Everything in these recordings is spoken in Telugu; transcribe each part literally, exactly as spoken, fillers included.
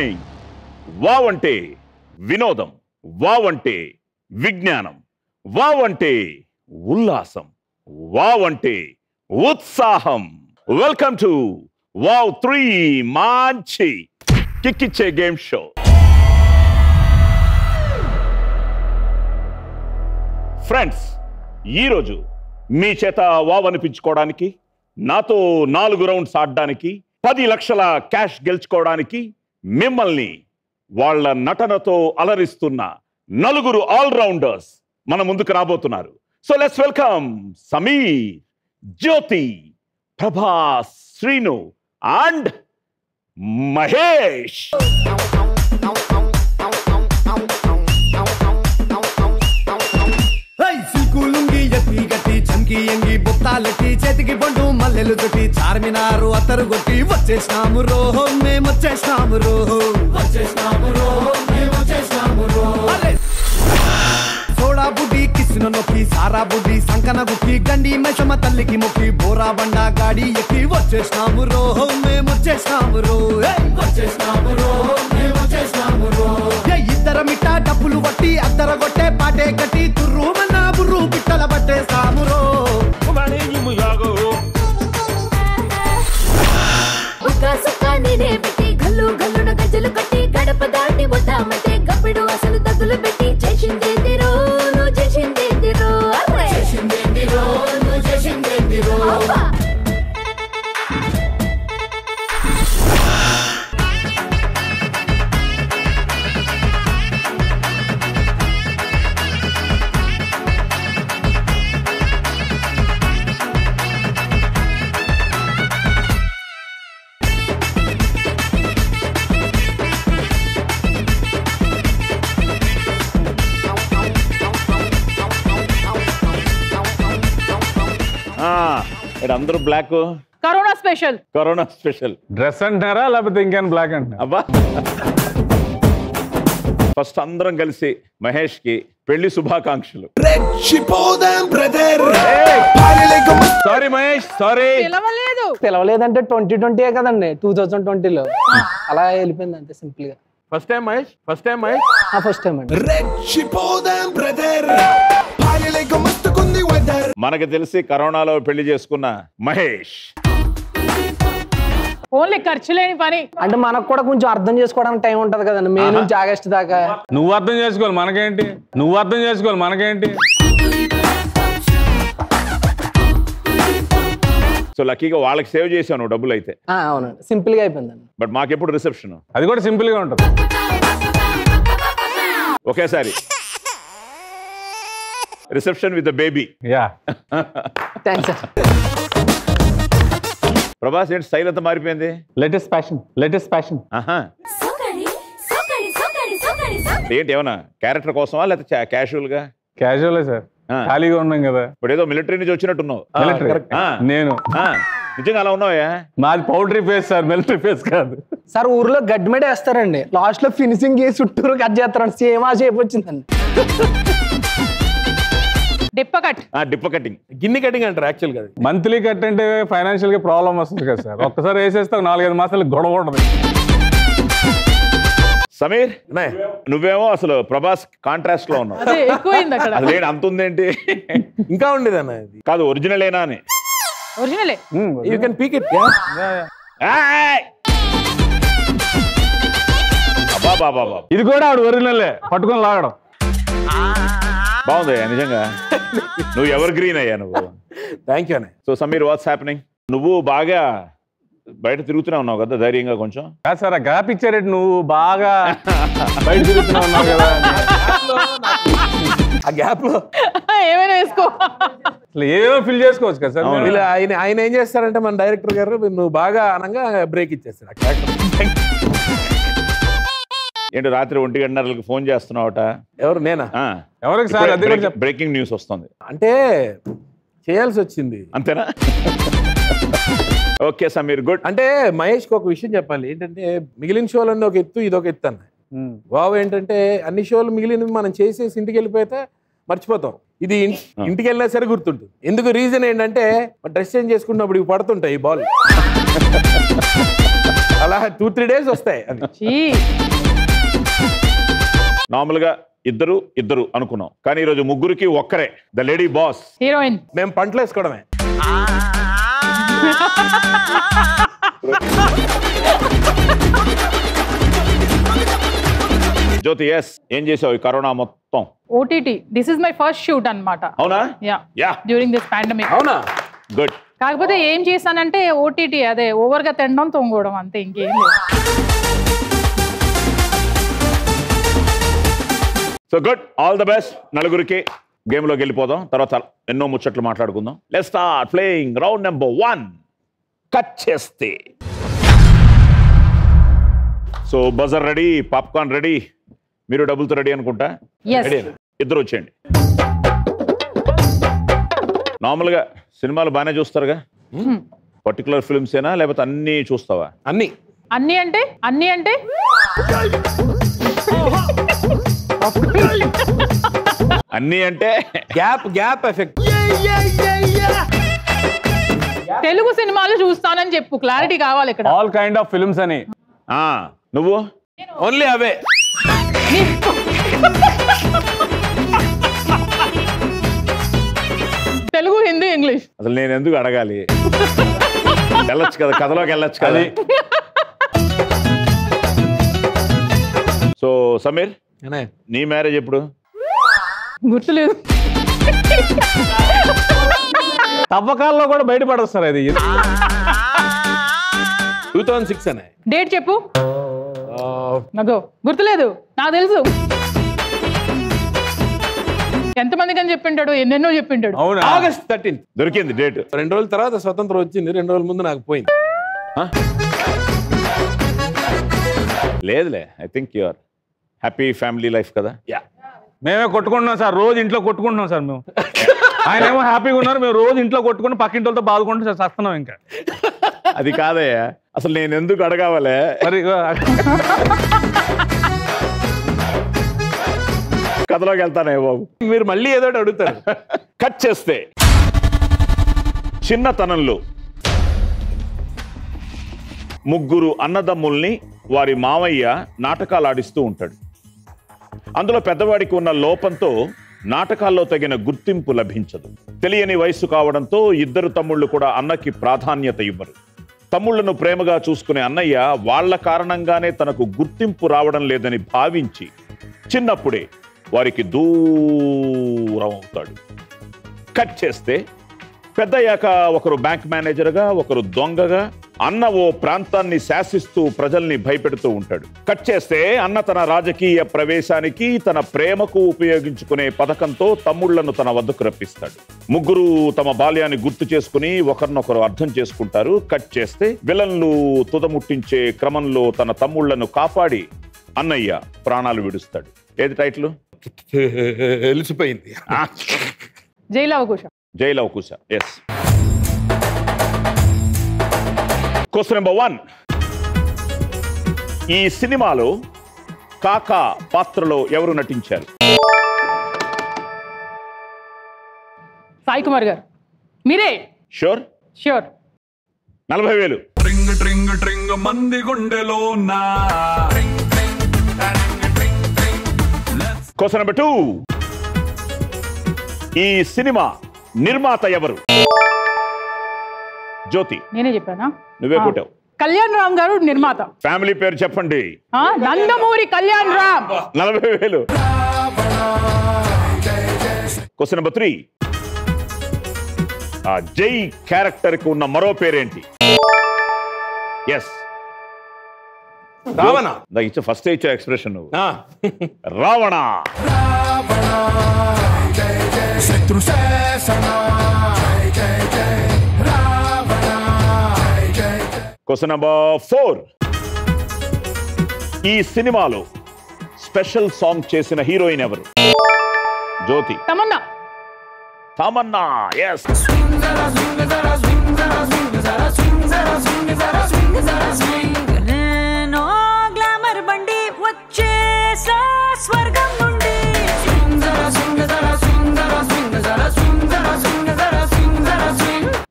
ఈవినింగ్. వావ్ అంటే వినోదం, వావ్ అంటే విజ్ఞానం, వావ్ అంటే ఉల్లాసం, వావ్ అంటే ఉత్సాహం. వెల్కమ్ టు వావ్ త్రీ మంచి కిక్కిచ్చే గేమ్ షో. ఫ్రెండ్స్, ఈరోజు మీ చేత వావ్ అనిపించుకోవడానికి, నాతో నాలుగు రౌండ్స్ ఆడడానికి, పది లక్షల క్యాష్ గెలుచుకోవడానికి మిమ్మల్ని వాళ్ళ నటనతో అలరిస్తున్న నలుగురు ఆల్రౌండర్స్ మన ముందుకు రాబోతున్నారు. So let's welcome Sameer, Jyothi, Prabhas, Srinu and Mahesh. ఎంగి బొత్తాలెట్టి చేతికి పండు మల్లెలు తొట్టి చార్మినారు అత్తరు కొట్టి వచ్చేసినాము రోహో మేము వచ్చేసినాము రోహో వచ్చేసినాము రోహో మేము వచ్చేసినాము రోహో. సోడా బుడ్డి కిసిన నొప్పి సారా బుడ్డి సంకన బుద్ధి గండి మసమ తల్లికి మొక్కి బోరా బండా గాడి ఎక్కి వచ్చేసినాము రోహో మేము వచ్చేసినాము రోహో వచ్చేసినాము రోహో మేము వచ్చేసినాము రోహో. ఇద్దర మిట్టా డబ్బులు పట్టి అద్దర కొట్టే పాటే కట్టి తుర్రుమన్న బుర్రు పిట్టల పట్టే సామురో. అందరూ black corona special corona special dress అంటారా లేకపోతే ఇంకేం బ్లాక్ అంటారా? అబ్బా, ఫస్ట్ అందరం కలిసి మహేష్ కి పెళ్లి శుభాకాంక్షలు. సారీ మహేష్, సారీ తెలవలేదంటే ట్వంటీ ట్వంటీ కదండి, టూ థౌసండ్ ట్వంటీలో అలా వెళ్ళిపోయింది అంతే సింపుల్ గా. First time Mahesh, first time Mahesh, first time అండి. మనకు తెలిసి కరోనాలో పెళ్లి చేసుకున్న మహేష్ ఓన్లీ ఖర్చు లేని పని. అంటే మనకు కూడా కొంచెం అర్థం చేసుకోవడానికి టైం ఉంటది కదండి, మే నుంచి ఆగస్టు దాకా. నువ్వు అర్థం చేసుకోవాలి మనకేంటి, నువ్వు అర్థం చేసుకోవాలి మనకేంటి. సో లక్కీగా వాళ్ళకి సేవ్ చేశాను డబ్బులు అయితే. అవునండి, సింపుల్ గా అయిపోయిందండి. బట్ మాకెప్పుడు రిసెప్షన్? అది కూడా సింపుల్ గా ఉంటుంది ఒకేసారి. Reception with the baby. Yeah. Thanks, sir. Prabhas, your style is very different. Latest fashion. Latest fashion. Aha. So curry, so curry, so curry, so curry, so curry. What is that? Character cosma, or that is casual ka? Casual sir. Khali ka unnam kada. But this military ni jochina tunno. Military. Ah. Nenu. Ah. నిజంగా అలా ఉన్నాయా? మాది powdery face sir, military face కాదు సార్. ఊర్లో గడ్మెడ వేస్తారండి, లాస్ట్ లో ఫినిషింగ్ చేసి చుట్టూరు కట్ చేస్తారండి. సేమ్ ఆ షేప్ వచ్చిందండి. గిన్ని కటింగ్ అంటారు యాక్చువల్ గా. మంత్లీ కట్ అంటే ఫైనాన్షియల్ గా ప్రాబ్లం వస్తుంది కదా సార్. ఒక్కసారి వేసేస్తావు నాలుగైదు మాసాలు గొడవ ఉండదు. సమీర్, నువ్వేమో అసలు ప్రభాస్ కాంట్రాస్ట్ లో ఉన్నావు. అంత ఉందేంటి? ఇంకా ఉండేది అన్న. కాదు ఒరిజినల్ ఏనా అని. Original you can pick it. ఇది కూడా ఆవిడ ఒరిజినలే పట్టుకొని లాగడం బాగుందయ్యా నిజంగా. నువ్వు ఎవర్ గ్రీన్ అయ్యా నువ్వు. థ్యాంక్ యూ అన్న. So Sameer, what's happening? నువ్వు బాగా బయట తిరుగుతూనే ఉన్నావు కదా ధైర్యంగా కొంచెం. కాదు సార్, గ్యాప్ ఇచ్చారేంటి? నువ్వు బాగా బయట తిరుగుతూనే ఉన్నావు కదా, ఆ గ్యాప్ లో ఏమైనా వేసుకో, ఏమో ఫిల్ చేసుకోవచ్చు కదా సార్. ఇలా ఆయన ఆయన ఏం చేస్తారంటే మన డైరెక్టర్ గారు నువ్వు బాగా అనగా బ్రేక్ ఇచ్చేస్తారు. ఏంటో రాత్రి ఒంటి గంటన్నరలకు ఫోన్ చేస్తున్నావట. ఎవరు? నేనా? ఎవరికి సార్? అదే బ్రేకింగ్ న్యూస్ వస్తుంది అంటే చేయాల్సి వచ్చింది. అంతేనా? Okay Sameer, good. అంటే మహేష్కి ఒక విషయం చెప్పాలి ఏంటంటే, మిగిలిన షోలన్నీ ఒక ఎత్తు, ఇదొక ఎత్తు అన్న. వావ్ ఏంటంటే అన్ని షోలు మిగిలినవి మనం చేసేసి ఇంటికి వెళ్ళిపోతే మర్చిపోతాం. ఇది ఇంటికి వెళ్ళినా సరే గుర్తుంటుంది. ఎందుకు రీజన్ ఏంటంటే డ్రెస్ చేంజ్ చేసుకున్నప్పుడు పడుతుంటాయి ఈ బాల్. అలా టూ త్రీ డేస్ వస్తాయి. అది నార్మల్గా ఇద్దరు ఇద్దరు అనుకున్నాం, కానీ ఈరోజు ముగ్గురికి ఒక్కరే. The lady boss heroine. మేము పంటలు వేసుకోవడమే. జ్యోతి, yes, ఏం చేసావు ఈ కరోనా మొత్తం? OTT. This is my first shoot అన్నమాట. అవునా? Yeah yeah, during this pandemic. అవునా? గుడ్. కాకపోతే ఏం చేశానంటే ఓటీటీ అదే ఓవర్ గా తినడం తొంగడం అంతే, ఇంకేం లేదు. So good, all the best నలుగురికి. గేమ్ లోకి వెళ్ళిపోదాం, తర్వాత ఎన్నో ముచ్చట్లు మాట్లాడుకుందాం. Let's start playing round number one. Cut చేస్తే. So buzzer ready, popcorn ready. మీరు డబ్బులతో రెడీ అనుకుంటా. ఇద్దరు వచ్చేయండి. నార్మల్గా సినిమాలు బాగానే చూస్తారుగా, పర్టికులర్ ఫిల్మ్స్ ఏనా లేకపోతే అన్ని చూస్తావా? అన్ని అన్ని అంటే అన్ని అంటే అన్ని అంటే గ్యాప్ గ్యాప్ ఎఫెక్ట్. తెలుగు సినిమాలు చూస్తానని చెప్పు, క్లారిటీ కావాలి ఇక్కడ. ఆల్ కైండ్ ఆఫ్ ఫిల్మ్స్ అని. నువ్వు ఓన్లీ అవే. తెలుగు, హిందీ, ఇంగ్లీష్. అసలు నేను ఎందుకు అడగాలి? వెళ్ళొచ్చు కదా, కథలోకి వెళ్ళొచ్చు కదా. సో సమీర్, నీ మ్యారేజ్ ఎప్పుడు? గుర్తులేదు. తవ్వకాల్లో కూడా బయటపడదు సార్. అది టూ థౌసండ్ సిక్స్ అనే డేట్ చెప్పు. నాకు గుర్తులేదు, నాకు తెలుసు. ఎంతమందికి అని చెప్పింటాడు, ఎన్నెన్నో చెప్పింటాడు. అవును, ఆగస్ట్ థర్టీన్త్ దొరికింది డేట్. రెండు రోజుల తర్వాత స్వతంత్రం వచ్చింది, రెండు రోజుల ముందు నాకు పోయింది. లేదులే, I think you are happy family life కదా. యా, మేమే కొట్టుకుంటున్నాం సార్, రోజు ఇంట్లో కొట్టుకుంటున్నాం సార్ మేము. ఆయన ఏమో హ్యాపీగా ఉన్నారు, మేము రోజు ఇంట్లో కొట్టుకుని పక్కింటితో బాదుకుంటూ చేస్తున్నాం. ఇంకా అది కాదయ్యా, అసలు నేను ఎందుకు అడగావాలే మరి. కథలోకి వెళ్తానే బాబు, మీరు మళ్ళీ ఏదో అడుగుతారు. కట్ చేస్తే. చిన్నతనంలో ముగ్గురు అన్నదమ్ముల్ని వారి మామయ్య నాటకాలు ఆడిస్తూ ఉంటాడు. అందులో పెద్దవాడికి ఉన్న లోపంతో నాటకాల్లో తగిన గుర్తింపు లభించదు. తెలియని వయస్సు కావడంతో ఇద్దరు తమ్ముళ్ళు కూడా అన్నకి ప్రాధాన్యత ఇవ్వరు. తమ్ముళ్లను ప్రేమగా చూసుకునే అన్నయ్య వాళ్ల కారణంగానే తనకు గుర్తింపు రావడం లేదని భావించి చిన్నప్పుడే వారికి దూరం అవుతాడు. కట్ చేస్తే. పెద్దయ్యాక ఒకరు బ్యాంక్ మేనేజర్గా, ఒకరు దొంగగా, అన్న ఓ ప్రాంతాన్ని శాసిస్తూ ప్రజల్ని భయపెడుతూ ఉంటాడు. కట్ చేస్తే. అన్న తన రాజకీయ ప్రవేశానికి, తన ప్రేమకు ఉపయోగించుకునే పథకంతో తమ్ముళ్లను తన వద్దకు రప్పిస్తాడు. ముగ్గురు తమ బాల్యాన్ని గుర్తు చేసుకుని ఒకరినొకరు అర్థం చేసుకుంటారు. కట్ చేస్తే. విలన్లు తుదముట్టించే క్రమంలో తన తమ్ముళ్లను కాపాడి అన్నయ్య ప్రాణాలు విడుస్తాడు. ఏది title? Jai Lava Kusa. Jai Lava Kusa, yes. Question number one. ఈ సినిమాలో కాకా పాత్రలో ఎవరు నటించారు? సాయి కుమార్ గారు. మీరే షూర్? షూర్. నలభై వేలు. ట్రింగ్ ట్రింగ్ ట్రింగ్ మంది గుండెలో నా. Question number two. ఈ సినిమా నిర్మాత ఎవరు? జ్యోతి. నేనే చెప్పానా? నువ్వే కొట్టావు. కళ్యాణ్ రామ్ గారు నిర్మాత. ఫ్యామిలీ పేరు చెప్పండి. నందమూరి కళ్యాణ్ రామ్. నలభై వేలు. Question number three. ఆ జై క్యారెక్టర్ కి ఉన్న మరో పేరేంటి? ఎస్, రావణ. ఇచ్చా ఫస్ట్ ఇచ్చా ఎక్స్ప్రెషన్ నువ్వు. రావణ. Question number four. ఈ సినిమాలో స్పెషల్ సాంగ్ చేసిన హీరోయిన్ ఎవరు? జ్యోతి. తమన్నా. తమన్నా, yes.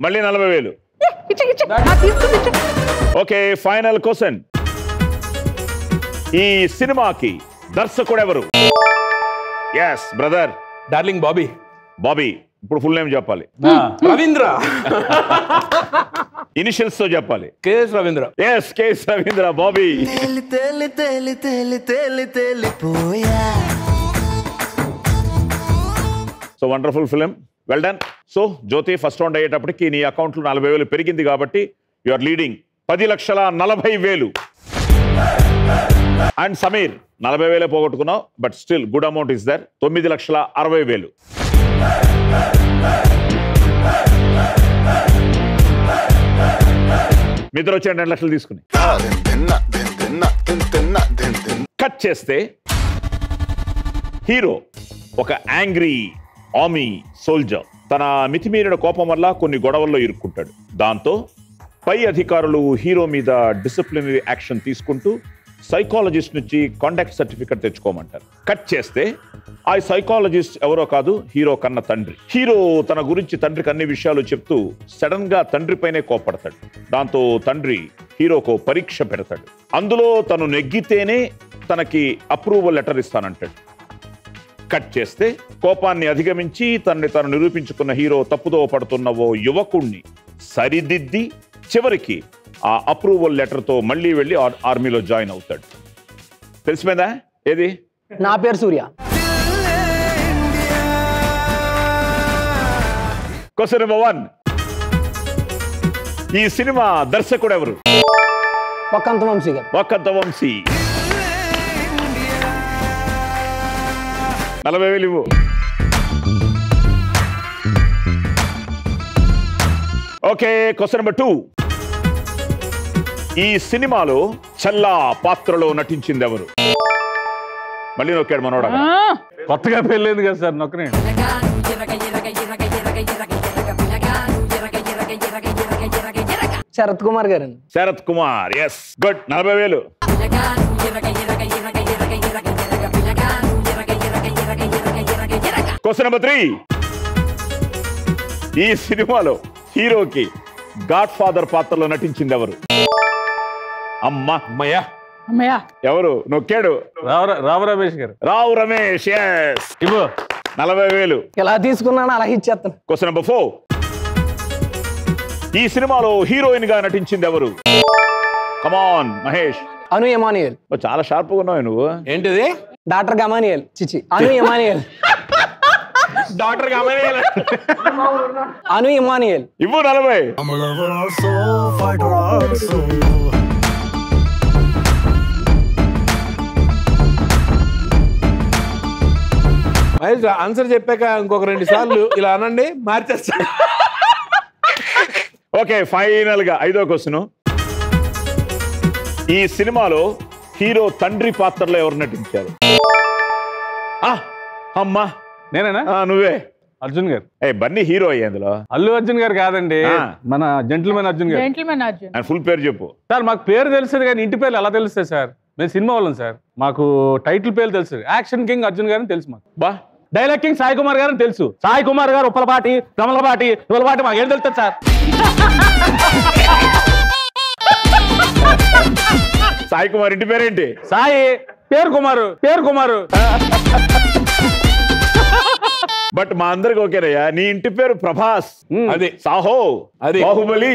మళ్ళీ నలభై వేలు. Okay final question. ఈ సినిమాకి దర్శకుడు ఎవరు? yes brother darling Bobby. Bobby ఇప్పుడు ఫుల్ నేమ్ చెప్పాలి. రవీంద్ర ఇనిషియల్స్ తో చెప్పాలి. KS Ravindra. yes KS Ravindra. Bobby తెలి తెలి తెలి తెలి తెలి తెలి పోయా. So wonderful film, well done. So Jyothi first round అయ్యేటప్పటికి నీ అకౌంట్లో నలభై వేలు పెరిగింది కాబట్టి యు ఆర్ లీడింగ్ పది లక్షల నలభై వేలు. అండ్ సమీర్ నలభై వేలే పోగొట్టుకున్నావు, but still good amount is there తొమ్మిది లక్షల అరవై వేలు. మీ ఇద్దరు వచ్చి రెండు లక్షలు తీసుకుని కట్ చేస్తే హీరో ఒక యాంగ్రీ ఆర్మీ సోల్జర్ తన మితిమీరిన కోపం వల్ల కొన్ని గొడవల్లో ఇరుక్కుంటాడు. దాంతో పై అధికారులు హీరో మీద డిసిప్లినరీ యాక్షన్ తీసుకుంటూ సైకాలజిస్ట్ నుంచి కాంటాక్ట్ సర్టిఫికెట్ తెచ్చుకోమంటారు. కట్ చేస్తే ఆ సైకాలజిస్ట్ ఎవరో కాదు, హీరో కన్న తండ్రి. హీరో తన గురించి తండ్రికి అన్ని విషయాలు చెప్తూ సడన్ గా తండ్రిపైనే కోపడతాడు. దాంతో తండ్రి హీరోకు పరీక్ష పెడతాడు. అందులో తను నెగ్గితేనే తనకి అప్రూవల్ లెటర్ ఇస్తానంటాడు. కట్ చేస్తే కోపాన్ని అధిగమించి తనని తాను నిరూపించుకున్న హీరో తప్పుదో పడుతున్న ఓ యువకుణ్ణి సరిదిద్ది చివరికి ఆ అప్రూవల్ లెటర్తో మళ్ళీ వెళ్ళి ఆర్మీలో జాయిన్ అవుతాడు. తెలిసిపోయిందా ఏది? నా పేరు సూర్య. Question number one. ఈ సినిమా దర్శకుడు ఎవరు? వక్కంత వంశీ. వక్కంత వంశీ. నలభై వేలు ఇవ్వు. Okay question number two. ఈ సినిమాలో చల్లా పాత్రలో నటించింది ఎవరు? మళ్ళీ నొక్కాడు మనోడా. కొత్తగా పెళ్ళింది కదా సార్, నొక్కనే. శరత్ కుమార్ గారు. శరత్ కుమార్. Yes good. నలభై వేలు. Question number three. ఈ సినిమాలో హీరోకి గాడ్ ఫాదర్ పాత్రలో నటించింది ఎవరు? అమ్మా అమ్మయ్యా అమ్మయ్యా ఎవరు? నొక్కాడు. రావు రమేష్ గారు. రావు రమేష్. ఎస్. ఇవ్వు నలభై వేలు. ఎలా తీసుకున్నాను అలా ఇచ్చేస్తాను. Question number four. ఈ సినిమాలో హీరోయిన్ గా నటించింది ఎవరు? కమాన్ మహేష్. అను ఎమానియల్. చాలా షార్ప్ గా ఉన్నావు నువ్వు. ఏంటిది? డాక్టర్ గమానియల్. చిచి అను ఎమానియల్. డాక్టర్ గమానియల్. అను ఇమానియల్. ఇవ్వు నలభై. మహేష్ ఆన్సర్ చెప్పాక ఇంకొక రెండు సార్లు ఇలా అనండి, మార్చేస్తా. ఓకే ఫైనల్ గా ఐదో క్వశ్చన్. ఈ సినిమాలో హీరో తండ్రి పాత్రలో ఎవరు నటించారు? అమ్మా నేనేనా? నువ్వే. అర్జున్ గారు. ఏ బన్నీ హీరో అయ్యే అందులో. అల్లు అర్జున్ గారు కాదండి, మన జెంటిల్మెన్ అర్జున్ గారు. జెంటిల్మెన్ అర్జున్. ఆయన ఫుల్ పేరు చెప్పు. సార్ మాకు పేరు తెలుస్తుంది కానీ ఇంటి పేర్లు ఎలా తెలుస్తాయి సార్? మేము సినిమా వాళ్ళం సార్, మాకు టైటిల్ పేరు తెలుసు. యాక్షన్ కింగ్ అర్జున్ గారు తెలుసు మాకు. బా డైలాగ్ కింగ్ సాయి కుమార్ గారు తెలుసు. సాయి కుమార్ గారు ఉప్పలపాటి రమలపాటి రమలపాటి మాకు ఏం తెలుస్తుంది సార్? సాయి కుమార్ ఇంటి పేరేంటి? సాయి పేరు కుమారు. పేరు కుమారు. బట్ మా అందరికి ఓకేనయ్యా. నీ ఇంటి పేరు ప్రభాస్, అది సాహో, అది బాహుబలి.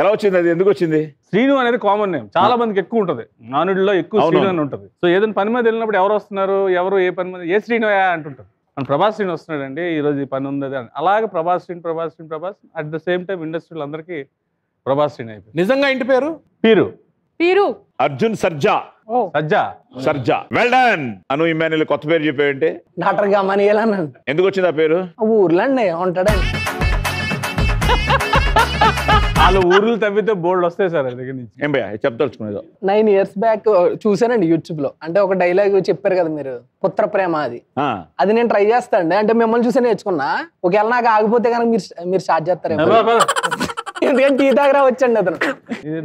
ఎలా వచ్చింది అది? ఎందుకు వచ్చింది? శ్రీను అనేది కామన్ నేమ్, చాలా మందికి ఎక్కువ ఉంటది. నానుడిలో ఎక్కువ శ్రీను అని ఉంటది. సో ఏదైనా పని మీద వెళ్ళినప్పుడు ఎవరు వస్తున్నారు, ఎవరు ఏ పని మీద, ఏ శ్రీనుయా అంటుంటారు. మన ప్రభాస్ శ్రీను వస్తున్నాడండి ఈ రోజు, ఈ పని ఉంది అని. అలాగే Prabhas Srinu Prabhas Srinu Prabhas at the same time ఇండస్ట్రీలో అందరికీ ప్రభాస్ శ్రీను అయిపోయింది. నిజంగా ఇంటి పేరు పీరు. పీరు. Arjun Sarja. Sarja. Sarja. Well done. Anu Emmanuel కొత్త పేరు చెప్పేవంటే డాక్టర్ గమానియల్ అన్నాడు. ఎందుకు వచ్చింది ఆ పేరు? ఊర్లో ఉంటాడు. వాళ్ళు ఊర్లు తవ్వితే బోర్డు వస్తాయి సార్ దగ్గర నుంచి. ఏం భయ చెప్తలుచుకునేదో. నైన్ ఇయర్స్ బ్యాక్ చూసానండి యూట్యూబ్ లో, అంటే ఒక డైలాగ్ చెప్పారు కదా మీరు, పుత్ర ప్రేమ, అది అది నేను ట్రై చేస్తానండి. అంటే మిమ్మల్ని చూసే నేర్చుకున్నా. ఒకవేళ నాకు ఆగిపోతే కనుక మీరు మీరు స్టార్ట్ చేస్తారేమో. ఎందుకంటే ఈ దగ్గర వచ్చండి అతను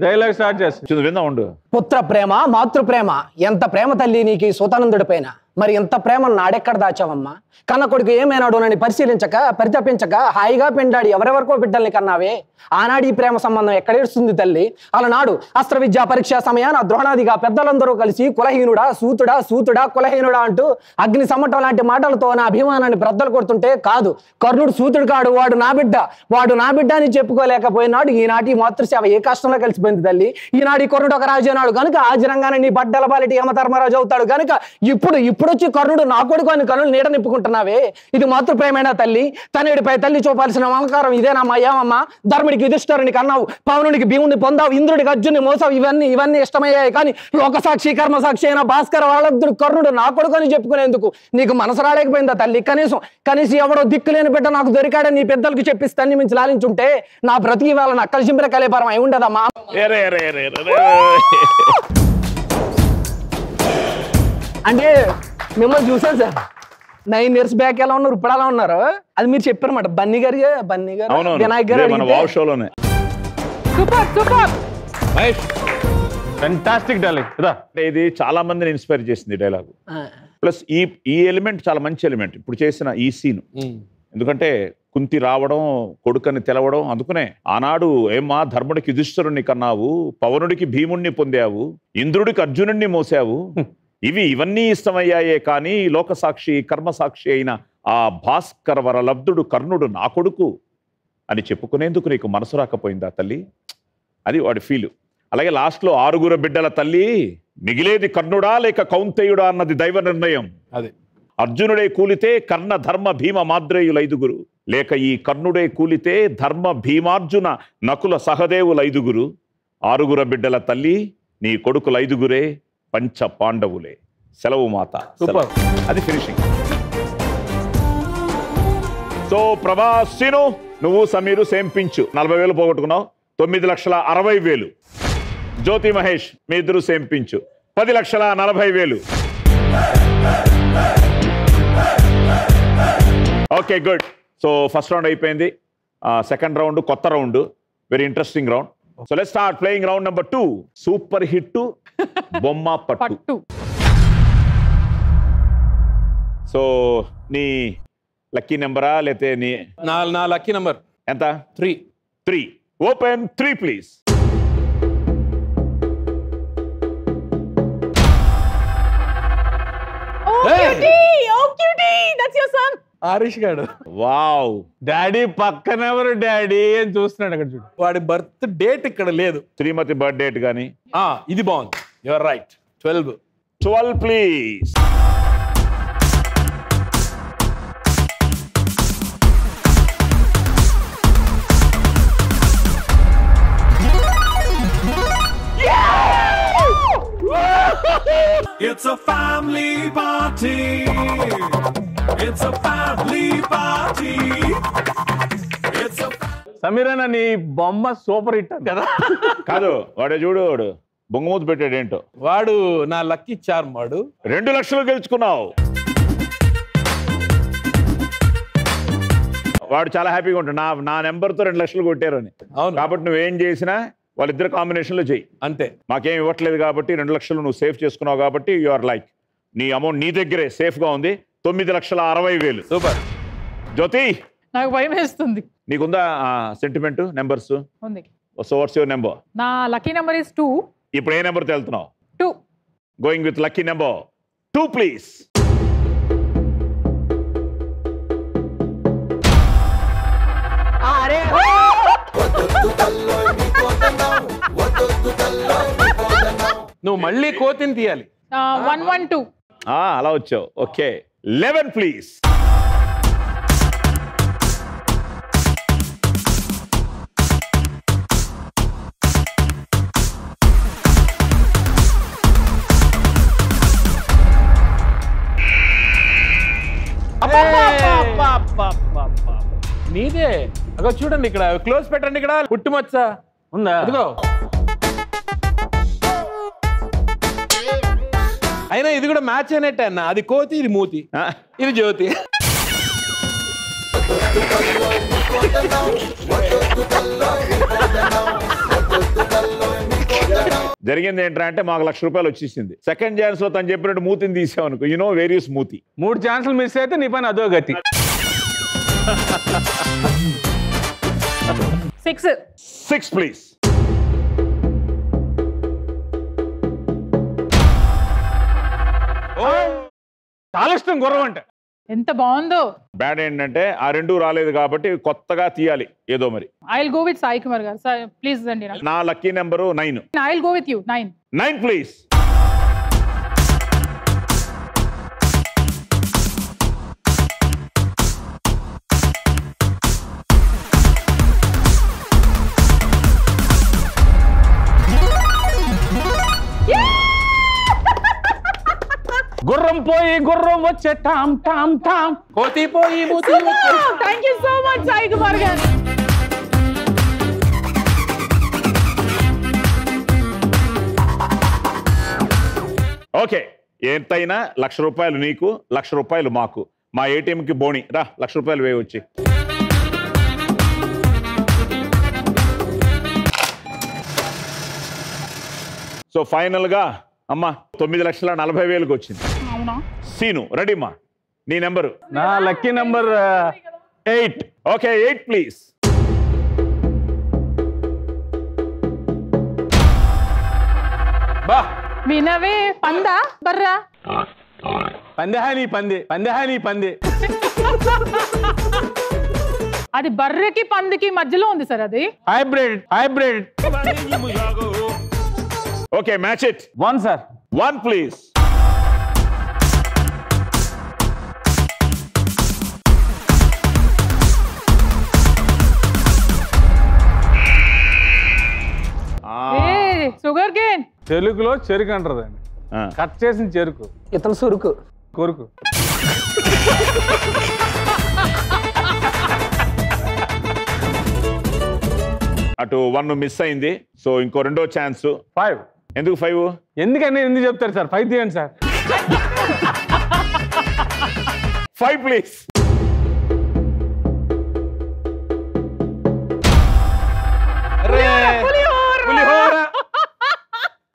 డైలాగ్ స్టార్ట్ చేస్తాను. పుత్ర ప్రేమ మాతృ ప్రేమ ఎంత ప్రేమ తల్లి నీకు సూతానందుడి పైన, మరి ఇంత ప్రేమను నాడెక్కడ దాచావమ్మా? కన్న కొడుకు ఏమైనాడో నన్ను పరిశీలించక పరితపించక హాయిగా పెండాడి ఎవరెవరికో బిడ్డల్ని కన్నావే. ఆనాడు ఈ ప్రేమ సంబంధం ఎక్కడేడుస్తుంది తల్లి? అలనాడు అస్త్ర విద్యా పరీక్షా సమయాన ద్రోణాదిగా పెద్దలందరూ కలిసి కులహీనుడా సూతుడా సూతుడా కులహీనుడా అంటూ అగ్ని సమటం లాంటి మాటలతో నా అభిమానాన్ని బ్రద్దలు కొడుతుంటే, కాదు కర్ణుడు సూతుడు కాడు, వాడు నా బిడ్డ, వాడు నా బిడ్డ అని చెప్పుకోలేకపోయినాడు. ఈనాటి మాతృసేవ ఏ కష్టంలో కలిసిపోయింది తల్లి. ఈనాడు ఈ కర్ణుడు ఒక రాజు అన్నాడు కనుక ఆ జనంగానే నీ బడ్డల బాలిటి యమధర్మరాజు అవుతాడు కనుక ఇప్పుడు ఇప్పుడు వచ్చి కర్ణుడు నా కొడుకు అని కనులు నీడ నిప్పుకుంటున్నావే. ఇది మాతృ ప్రేమైన తల్లి? తనేడిపై తల్లి చూపాల్సిన మమకారం ఇదేనా మాయామమ్మ? ధర్ముడికి యుధిష్ఠరునికి అన్నావు, పవనుడికి భీముడిని పొందావు, ఇంద్రుడికి అర్జున్ని మోసావు. ఇవన్నీ ఇవన్నీ ఇష్టమయ్యాయి కానీ లోకసాక్షి కర్మసాక్షి అయిన భాస్కర వాళ్ళందరూ కర్ణుడు నా కొడుకు అని చెప్పుకునేందుకు నీకు మనసు రాలేకపోయిందా తల్లి? కనీసం కనీసం ఎవడో దిక్కులేని బిడ్డ నాకు దొరికాడని నీ పెద్దలకు చెప్పిస్తాన్ని మించి లాలించుంటే నా బ్రతికి వాళ్ళని అక్కలిసింపర కలేపారం అయి ఉండదమ్మా. అంటే మిమ్మల్ని చూసాను సార్ నైన్ ఇయర్స్ బ్యాక్ ఎలా ఉన్నారు, ఇప్పుడు అలా ఉన్నారు, అది మీరు చెప్పారన్నమాట. బన్నీ గారి బన్నీ గారు వినాయక్ గారు ఇది చాలా మందిని ఇన్స్పైర్ చేసింది డైలాగ్. ప్లస్ ఈ ఈ ఎలిమెంట్ చాలా మంచి ఎలిమెంట్ ఇప్పుడు చేసిన ఈ సీన్. ఎందుకంటే కుంతి రావడం, కొడుకని తెలవడం, అందుకనే ఆనాడు ఏమ్మా ధర్ముడికి యుధిష్ఠరుణ్ణి కన్నావు, పవనుడికి భీముణ్ణి పొందావు, ఇంద్రుడికి అర్జునుణ్ణి మోసావు, ఇవి ఇవన్నీ ఇష్టమయ్యాయే కానీ లోకసాక్షి కర్మసాక్షి అయిన ఆ భాస్కర వరలబ్ధుడు కర్ణుడు నా కొడుకు అని చెప్పుకునేందుకు నీకు మనసు రాకపోయిందా తల్లి? అది వాడి ఫీలు. అలాగే లాస్ట్లో ఆరుగురు బిడ్డల తల్లి, మిగిలేది కర్ణుడా లేక కౌంతేయుడా అన్నది దైవ నిర్ణయం. అది అర్జునుడే కూలితే కర్ణ ధర్మ భీమ మాద్రేయులు ఐదుగురు, లేక ఈ కర్ణుడే కూలితే ధర్మ భీమార్జున నకుల సహదేవులు ఐదుగురు. ఆరుగురు బిడ్డల తల్లి, నీ కొడుకులు ఐదుగురే, పంచ పాండవులే. సెలవు మాత. అది ఫినిషింగ్. సో ప్రభాస్ సీను, నువ్వు సమీరు సేమ్ పించు నలభై వేలు పోగొట్టుకున్నావు, తొమ్మిది లక్షల అరవై వేలు. జ్యోతి మహేష్ మీ ఇద్దరు సేమ్ పించు పది లక్షల నలభై వేలు. Okay good. So first round అయిపోయింది, సెకండ్ రౌండ్ కొత్త round, very interesting round. So let's start playing round number two. Super hit to bomma pattu. So nee lucky number ah lethe nee na na lucky number enta three three open three please. Oh cutie, oh cutie, that's your son. Aarish గాడు వావ్ డాడీ పక్కన ఎవరు డాడీ అని చూస్తున్నాడు. అక్కడ చూడు వాడి బర్త్ డేట్ ఇక్కడ లేదు, శ్రీమతి బర్త్ డేట్ కానీ ఇది బాగుంది. Your right. Twelve twelve please. It's a family party. It's a family party. It's a సమీరనా నీ బొమ్మ సూపర్ హిట్ కదా. కాదు వాడు చూడు, వాడు బొంగమూతి పెట్టాడు ఏంటో, వాడు నా లక్కీ చార్మ్. వాడు రెండు లక్షలు గెలుచుకున్నావు, వాడు చాలా హ్యాపీగా ఉంటాడు నా నా నెంబర్తో రెండు లక్షలు కొట్టారు అని. అవును కాబట్టి నువ్వేం చేసినా వాళ్ళిద్దరు కాంబినేషన్లో చెయ్యి అంతే. మాకేం ఇవ్వట్లేదు కాబట్టి రెండు లక్షలు నువ్వు సేఫ్ చేసుకున్నావు కాబట్టి యు ఆర్ లైక్ నీ అమౌంట్ నీ దగ్గరే సేఫ్గా ఉంది. తొమ్మిది లక్షల అరవై వేలు. సూపర్ జ్యోతి, నాకు భయం వేస్తుంది. నీకుందా sentiment numbers? So what's your number? నా లక్కీ నెంబర్ ఇస్ టూ. ఇప్పుడు ఏ నెంబర్తో వెళ్తున్నావు? Two. Going with lucky number two please. నువ్వు మళ్ళీ కోతిని తీయాలి. One one two. ఆ అలా వచ్చావు. Okay eleven please. నీదే అగో చూడండి ఇక్కడ క్లోజ్ పెట్టండి, ఇక్కడ పుట్టుమచ్చ ఉందా అదిగో. అయినా ఇది కూడా మ్యాచ్ అయినట్టే అన్న, అది కోతి ఇది మూతి ఇది జ్యోతి. జరిగింది ఏంటంటే మాకు లక్ష రూపాయలు వచ్చేసింది. సెకండ్ ఛాన్స్ లో తను చెప్పినట్టు మూతిని తీసామనుకో, యు నో వేరియస్ మూతి. మూడు ఛాన్సులు మిస్ అయితే నీ పని అదో గతి. Six six please. ఓ తాళిష్టం గుర్రం అంటే ఎంత బాగుందో. బ్యాడ్ ఏంటంటే ఆ రెండు రాలేదు కాబట్టి కొత్తగా తీయాలి ఏదో. మరి I will go with Sai Kumar గారు సార్ ప్లీజ్ అండి. నా lucky number nine. I will go with you. Nine nine please. గుర్రం పోయి గుర్రం వచ్చే టామ్ టామ్ టామ్ కోతి పోయి మూతి వచ్చే. Thank you so much Sai Kumar గారు. ఓకే ఎంతైనా లక్ష రూపాయలు నీకు, లక్ష రూపాయలు మాకు. మా ఏటీఎం కి బోని రా, లక్ష రూపాయలు వేయొచ్చి. సో ఫైనల్ గా అమ్మా తొమ్మిది లక్షల నలభై వేలకు వచ్చింది. సీను రెడీమా, నీ నెంబరు? నా lucky number eight. Okay eight please. బా వినవే పందా బర్రా పందెహాని పందే పందెహాని పందే. అది బర్రకి పందికి మధ్యలో ఉంది సార్. అది hybrid hybrid. Okay match it. One sir, one please. Sugar cane చెరుకులో చెరుకు అంటారదండి, కట్ చేసిన చెరుకు. ఇతను సురుకు కొరుకు. అటు వన్ మిస్ అయింది. సో ఇంకో రెండో ఛాన్స్. ఫైవ్. ఎందుకు ఫైవ్? ఎందుకని ఎందుకు చెప్తారు సార్? ఫైవ్ తీయండి సార్. Five please.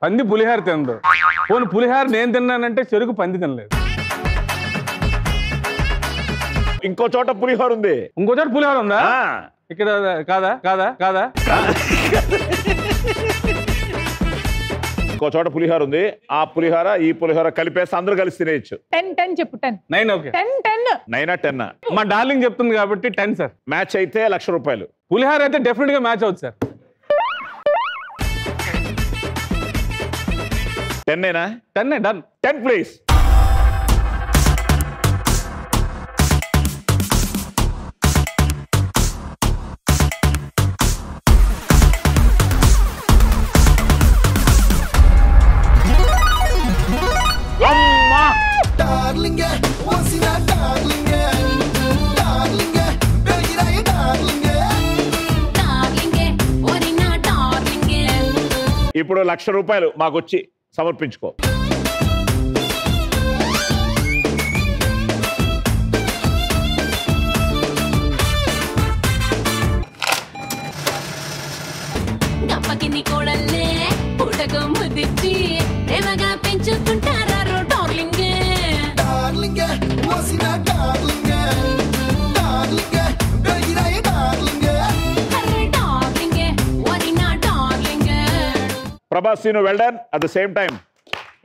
పంది పులిహార తినదు. పోను పులిహార నేను తిన్నానంటే చెరుకు పంది తినలేదు. ఇంకో చోట పులిహార ఉంది. ఇంకో చోట పులిహార ఉందా? ఇక్కడ కాదా కాదా కాదా. ఇంకో చోట పులిహార ఉంది. ఆ పులిహార ఈ పులిహార కలిపేసి అందరూ కలిసి తినేయచ్చు. టెన్ టెన్ చెప్పు. Ten nine. Okay ten ten. నైనా టెన్? మా డార్లింగ్ చెప్తుంది కాబట్టి టెన్ సార్. మ్యాచ్ అయితే లక్ష రూపాయలు, పులిహార అయితే డెఫినెట్ గా మ్యాచ్ అవుతుంది సార్. టెన్ ఏనా? Ten done. Ten please. ఇప్పుడు లక్ష రూపాయలు మాకొచ్చి సమర్పించుకో. Prabhas Seenu well done. At the same time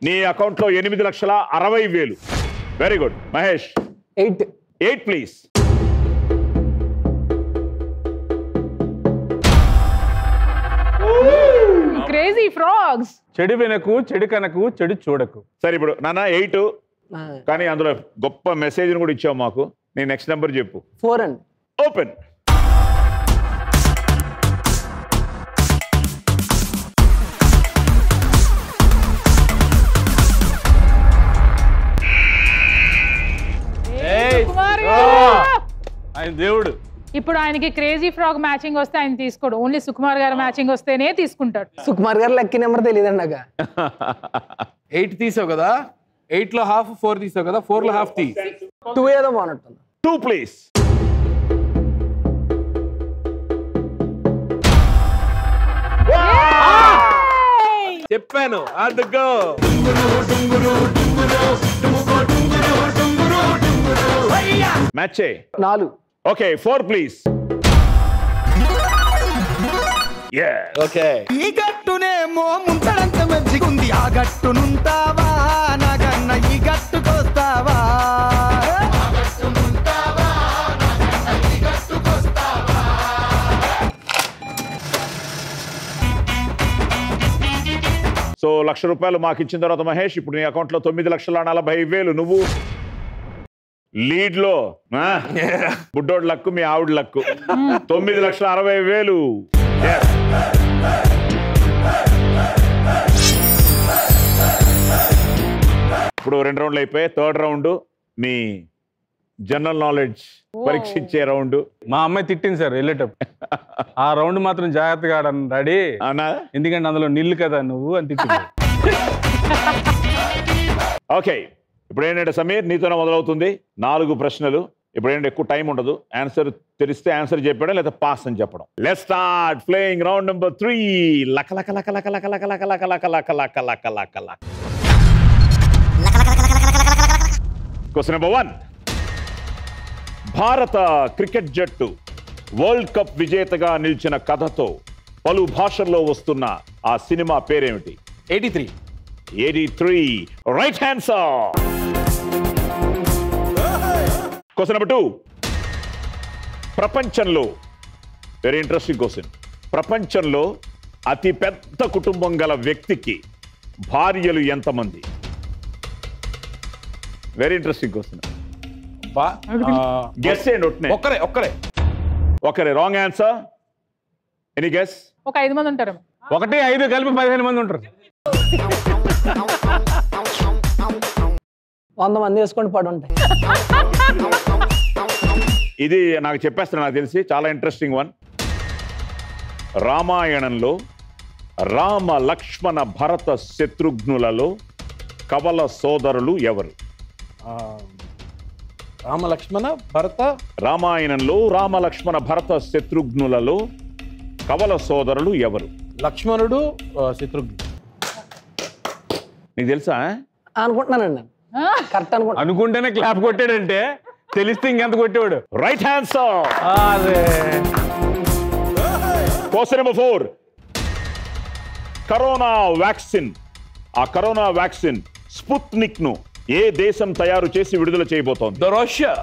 నీ అకౌంట్ లో ఎనిమిది లక్షల అరవై వేలు. Very good. Mahesh eight. Eight please. Crazy frogs. చెడు వినకు చెడు కనకు చెడు చూడకు. సరే ఇప్పుడు నాన్న ఎయిట్ కానీ అందులో గొప్ప మెసేజ్ కూడా ఇచ్చావు మాకు. నీ నెక్స్ట్ నెంబర్ చెప్పు. Four and open. దేవుడు ఇప్పుడు ఆయనకి క్రేజీ ఫ్రాగ్ మ్యాచింగ్ వస్తే ఆయన తీసుకోడు. ఓన్లీ సుకుమార్ గారు మ్యాచింగ్ వస్తేనే తీసుకుంటాడు. సుకుమార్ గారు లక్కీ నెంబర్ తెలియదండి. ఎయిట్ తీసావు కదా, ఎయిట్ లో హాఫ్ ఫోర్ తీసావు కదా, ఫోర్ లో హాఫ్ తీ టూ ఏదో బాగుంటుంది. Two please. చెప్పాను ఆన్ ది గో మ్యాచ్ నాలుగు okay four please yes okay ee gattune mo muntaranta majigundi aa gattu nuntava naganna ee gattu kostava aa gattu nuntava naganna ee gattu kostava so లక్ష రూపాయలు మాకు ఇచ్చిన తర్వాత మహేష్ ఇప్పుడు నీ అకౌంట్ లో తొమ్మిది లక్షల నలభై వేలు నువ్వు लीड लो बुड्डोड़ लक्कु मी आउट लक्कु తొమ్మిది లక్షల అరవై వేలు ఇప్పుడు రెండు రౌండ్లు అయిపోయాయి థర్డ్ రౌండ్ మీ జనరల్ నాలెడ్జ్ పరీక్షించే రౌండ్ మా అమ్మాయి తిట్టింది సార్ వెళ్ళేటప్పుడు ఆ రౌండ్ మాత్రం జాగ్రత్తగా ఆడను రెడీ అవునా ఎందుకంటే అందులో నిల్లు కదా నువ్వు అని తిట్టింది ఓకే ఇప్పుడు ఏంటంటే సమీర్ నీతోనే మొదలవుతుంది నాలుగు ప్రశ్నలు ఇప్పుడు ఏంటంటే ఎక్కువ టైం ఉండదు ఆన్సర్ తెలిస్తే ఆన్సర్ చెప్పడం లేదా పాస్ అని చెప్పడం let's start playing round number three లక లక లక లక లక లక లక లక లక లక లక లక లక లక క్వశ్చన్ నంబర్ వన్ భారత క్రికెట్ జట్టు వరల్డ్ కప్ విజేతగా నిలిచిన కథతో పలు భాషల్లో వస్తున్న ఆ సినిమా పేరేమిటి eighty three eighty-three right answer question number two prapanchanlo very interesting question prapanchanlo ati pedda kutumbam gala vyaktiki bharyalu enta mandi very interesting question ba guess and utne okare okare okare wrong answer any guess oka ఐదు మంది ఉంటారు ఒకటి ఐదు కలిపి పదిహేను మంది ఉంటారు వంద మంది వేసుకొని పడి ఉంటాయి ఇది నాకు చెప్పేస్తాను నాకు తెలిసి చాలా ఇంట్రెస్టింగ్ వన్ రామాయణంలో రామ లక్ష్మణ భరత శత్రుఘ్నులలో కవల సోదరులు ఎవరు రామ లక్ష్మణ భరత రామాయణంలో రామ లక్ష్మణ భరత శత్రుఘ్నులలో కవల సోదరులు ఎవరు లక్ష్మణుడు శత్రుఘ్నుడు నీకు తెలుసా అనుకుంటున్నానండి కరెక్ట్ అనుకుంటా అనుకుంటేనే క్లాప్ కొట్టాడంటే తెలిస్తే ఇంకెంత కొట్టేవాడు right answer question number four corona vaccine ఆ కరోనా వ్యాక్సిన్ స్పుత్నిక్ ను ఏ దేశం తయారు చేసి విడుదల చేయబోతోంది Russia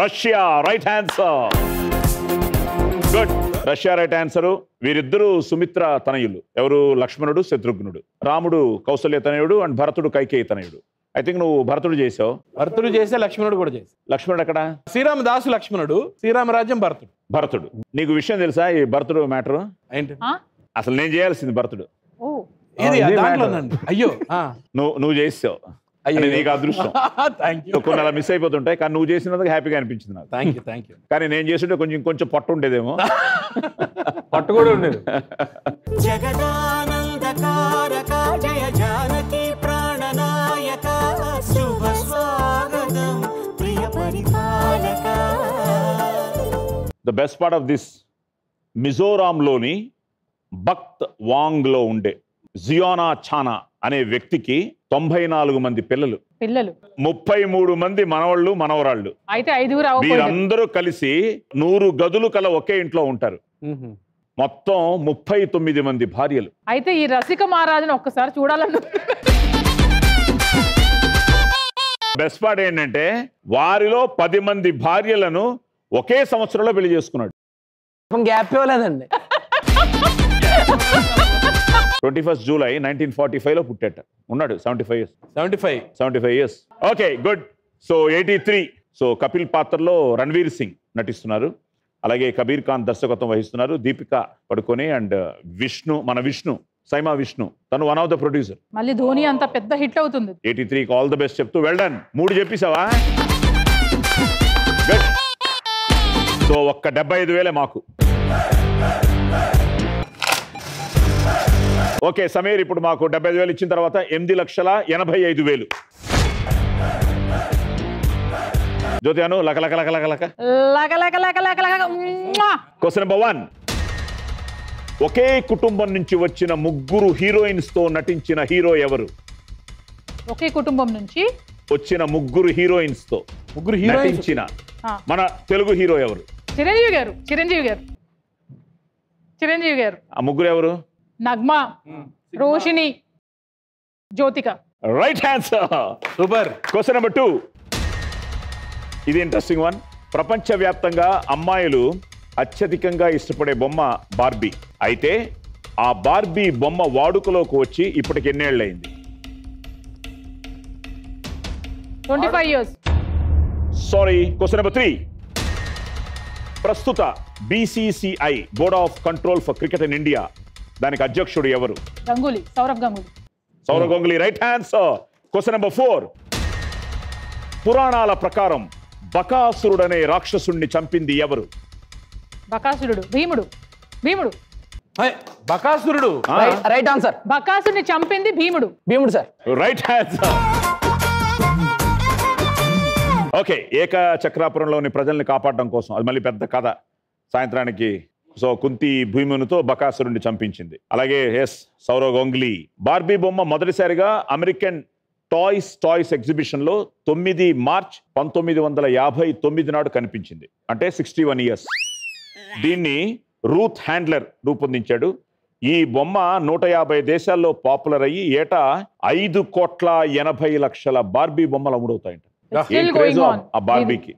Russia right answer good Russia right answer వీరిద్దరూ సుమిత్ర తనయులు ఎవరు లక్ష్మణుడు శత్రుఘ్నుడు రాముడు కౌసల్య తనయుడు అండ్ భరతుడు కైకేయి తనయుడు ఐ థింక్ నువ్వు భరతుడు చేసావు భరతుడు చేసే లక్ష్మణుడు కూడా చేసా లక్ష్మణుడు అక్కడ శ్రీరామ దాసు లక్ష్మణుడు శ్రీరామరాజ్యం భరతుడు భరతుడు నీకు విషయం తెలుసా ఈ భరతుడు మ్యాటర్ ఏంటి అసలు నేను చేయాల్సింది భరతుడు అయ్యో నువ్వు నువ్వు చేసావు నీకు అదృష్టం కొన్ని అలా మిస్ అయిపోతుంటాయి కానీ నువ్వు చేసినందుకు హ్యాపీగా అనిపించింది నాకు థ్యాంక్ యూ థ్యాంక్ యూ కానీ నేను చేస్తుంటే కొంచెం కొంచెం పట్టు ఉండేదేమో పట్టు కూడా ఉండేది the best part of this మిజోరాంలోని భక్త్ వాంగ్ లో ఉండే జియోనా చానా అనే వ్యక్తికి తొంభై నాలుగు మంది పిల్లలు పిల్లలు ముప్పై మూడు మంది మనవాళ్ళు మనవరాళ్ళు అయితే ఐదుగురు వీరందరూ కలిసి నూరు గదులు కల ఒకే ఇంట్లో ఉంటారు మొత్తం ముప్పై తొమ్మిది మంది భార్యలు అయితే ఈ రసిక మహారాజును ఒక్కసారి చూడాలను బెస్ట్ పార్ట్ ఏంటంటే వారిలో పది మంది భార్యలను ఒకే సంవత్సరంలో పెళ్లి చేసుకున్నాడు గ్యాప్ ఇవ్వలేదండి twenty first July nineteen forty five లో పుట్టాట ఉన్నాడు seventy five years seventy five seventy five years okay good so eighty three so Kapil పాత్రలో రణ్వీర్ సింగ్ నటిస్తున్నారు అలాగే కబీర్ ఖాన్ దర్శకత్వం వహిస్తున్నారు దీపిక పడుకొని అండ్ విష్ణు మన విష్ణు సైమా విష్ణు తను వన్ ఆఫ్ ద ప్రొడ్యూసర్ మళ్ళీ ధోని అంత పెద్ద హిట్ అవుతుంది ఎయిటీ త్రీకి ఆల్ ద బెస్ట్ చెప్తూ వెళ్ళాను మూడు చెప్పేసావా సో ఒక్క డెబ్బై ఐదు వేలే మాకు ఓకే సమీర్ ఇప్పుడు మాకు డెబ్బై ఐదు వేలు ఇచ్చిన తర్వాత ఎనిమిది లక్షల ఎనభై ఐదు వేలు జ్యోతి అను లక లక లక లక లక లక లక లక లక లక క్వశ్చన్ నెంబర్ వన్ ఒకే కుటుంబం నుంచి వచ్చిన ముగ్గురు హీరోయిన్స్ తో నటించిన హీరో ఎవరు? ఒకే కుటుంబం నుంచి వచ్చిన ముగ్గురు హీరోయిన్స్ తో ముగ్గురు హీరోయిన్స్ మన తెలుగు హీరో ఎవరు? చిరంజీవి గారు. చిరంజీవి గారు చిరంజీవి గారు ఆ ముగ్గురు ఎవరు? Nagma, Roshini, Jyothika. Right answer. Super. Question number two, ఇది ఇంట్రెస్టింగ్ వన్. ప్రపంచవ్యాప్తంగా అమ్మాయిలు అత్యధికంగా ఇష్టపడే బొమ్మ బార్బీ. అయితే ఆ బార్బీ బొమ్మ వాడుకలోకి వచ్చి ఇప్పటికి ఎన్నేళ్ళయింది? Twenty five years. Sorry. Question number three, ప్రస్తుత BCCI board of control for cricket in India దానికి అధ్యక్షుడు ఎవరు? Ganguly, Sourav Ganguly. Sourav Ganguly, right answer. Question number four, పురాణాల ప్రకారం బకాసురుడు అనే రాక్షసుడిని చంపింది ఎవరు? బకాసురుడు భీముడు. భీముడు. బకాసురుడు, రైట్ ఆన్సర్. బకాసురుని చంపింది భీముడు. భీముడు సార్, రైట్ ఆన్సర్. ఓకే. ఏక చక్రాపురంలోని ప్రజల్ని కాపాడడం కోసం, అది మళ్ళీ పెద్ద కథ సాయంత్రానికి. సో కుంతి భీమునితో బకాసురుడిని చంపించింది. అలాగే ఎస్, సౌరవ్ గంగూలీ. బార్బీ బొమ్మ మొదటిసారిగా అమెరికన్ టాయ్స్ టాయ్స్ ఎగ్జిబిషన్లో తొమ్మిది మార్చ్ పంతొమ్మిది వందల యాభై తొమ్మిది నాడు కనిపించింది, అంటే సిక్స్టీ వన్ ఇయర్స్. దీన్ని రూత్ హ్యాండ్లర్ రూపొందించాడు. ఈ బొమ్మ నూట యాభై దేశాల్లో పాపులర్ అయ్యి ఏటా ఐదు కోట్ల ఎనభై లక్షల బార్బీ బొమ్మలు అమ్ముడవుతాయంట. ఆ బార్బీకి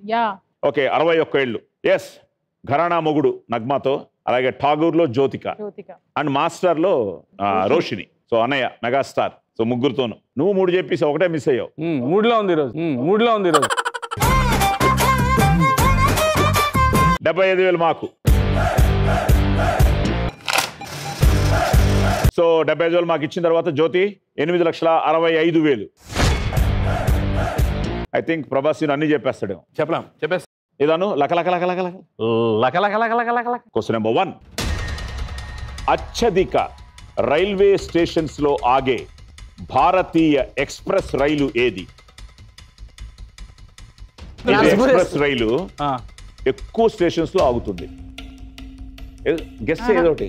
ఓకే. అరవై ఒక్క ఏళ్ళు. ఎస్, ఘరానా మొగుడు నగ్మాతో, అలాగే ఠాగూర్లో జ్యోతిక, అండ్ మాస్టర్లో రోషిని. సో అన్నయ్య మెగాస్టార్. సో ముగ్గురుతోను నువ్వు మూడు చెప్పేసి ఒకటే మిస్ అయ్యావు. మూడులో ఉంది ఈరోజు. మూడులో ఉంది ఈరోజు. డెబ్బై ఐదు వేలు మాకు. సో డెబ్బై ఐదు వేలు మాకు ఇచ్చిన తర్వాత జ్యోతి ఎనిమిది లక్షల అరవై ఐదు వేలు. ఐ థింక్ ప్రభాస్ అన్ని చెప్పేస్తాడేమో. చెప్పలేం, చెప్పేస్తా ఏదాను లక లక లక లక లక లక లక లక లక లక లక. క్వశ్చన్ నెంబర్ వన్, అత్యధిక రైల్వే స్టేషన్స్ లో ఆగే భారతీయ ఎక్స్ప్రెస్ రైలు ఏది? ఎక్స్ప్రెస్ రైలు ఎక్కువ స్టేషన్స్ లో ఆగుతుంది. గెస్ ఏదోటి.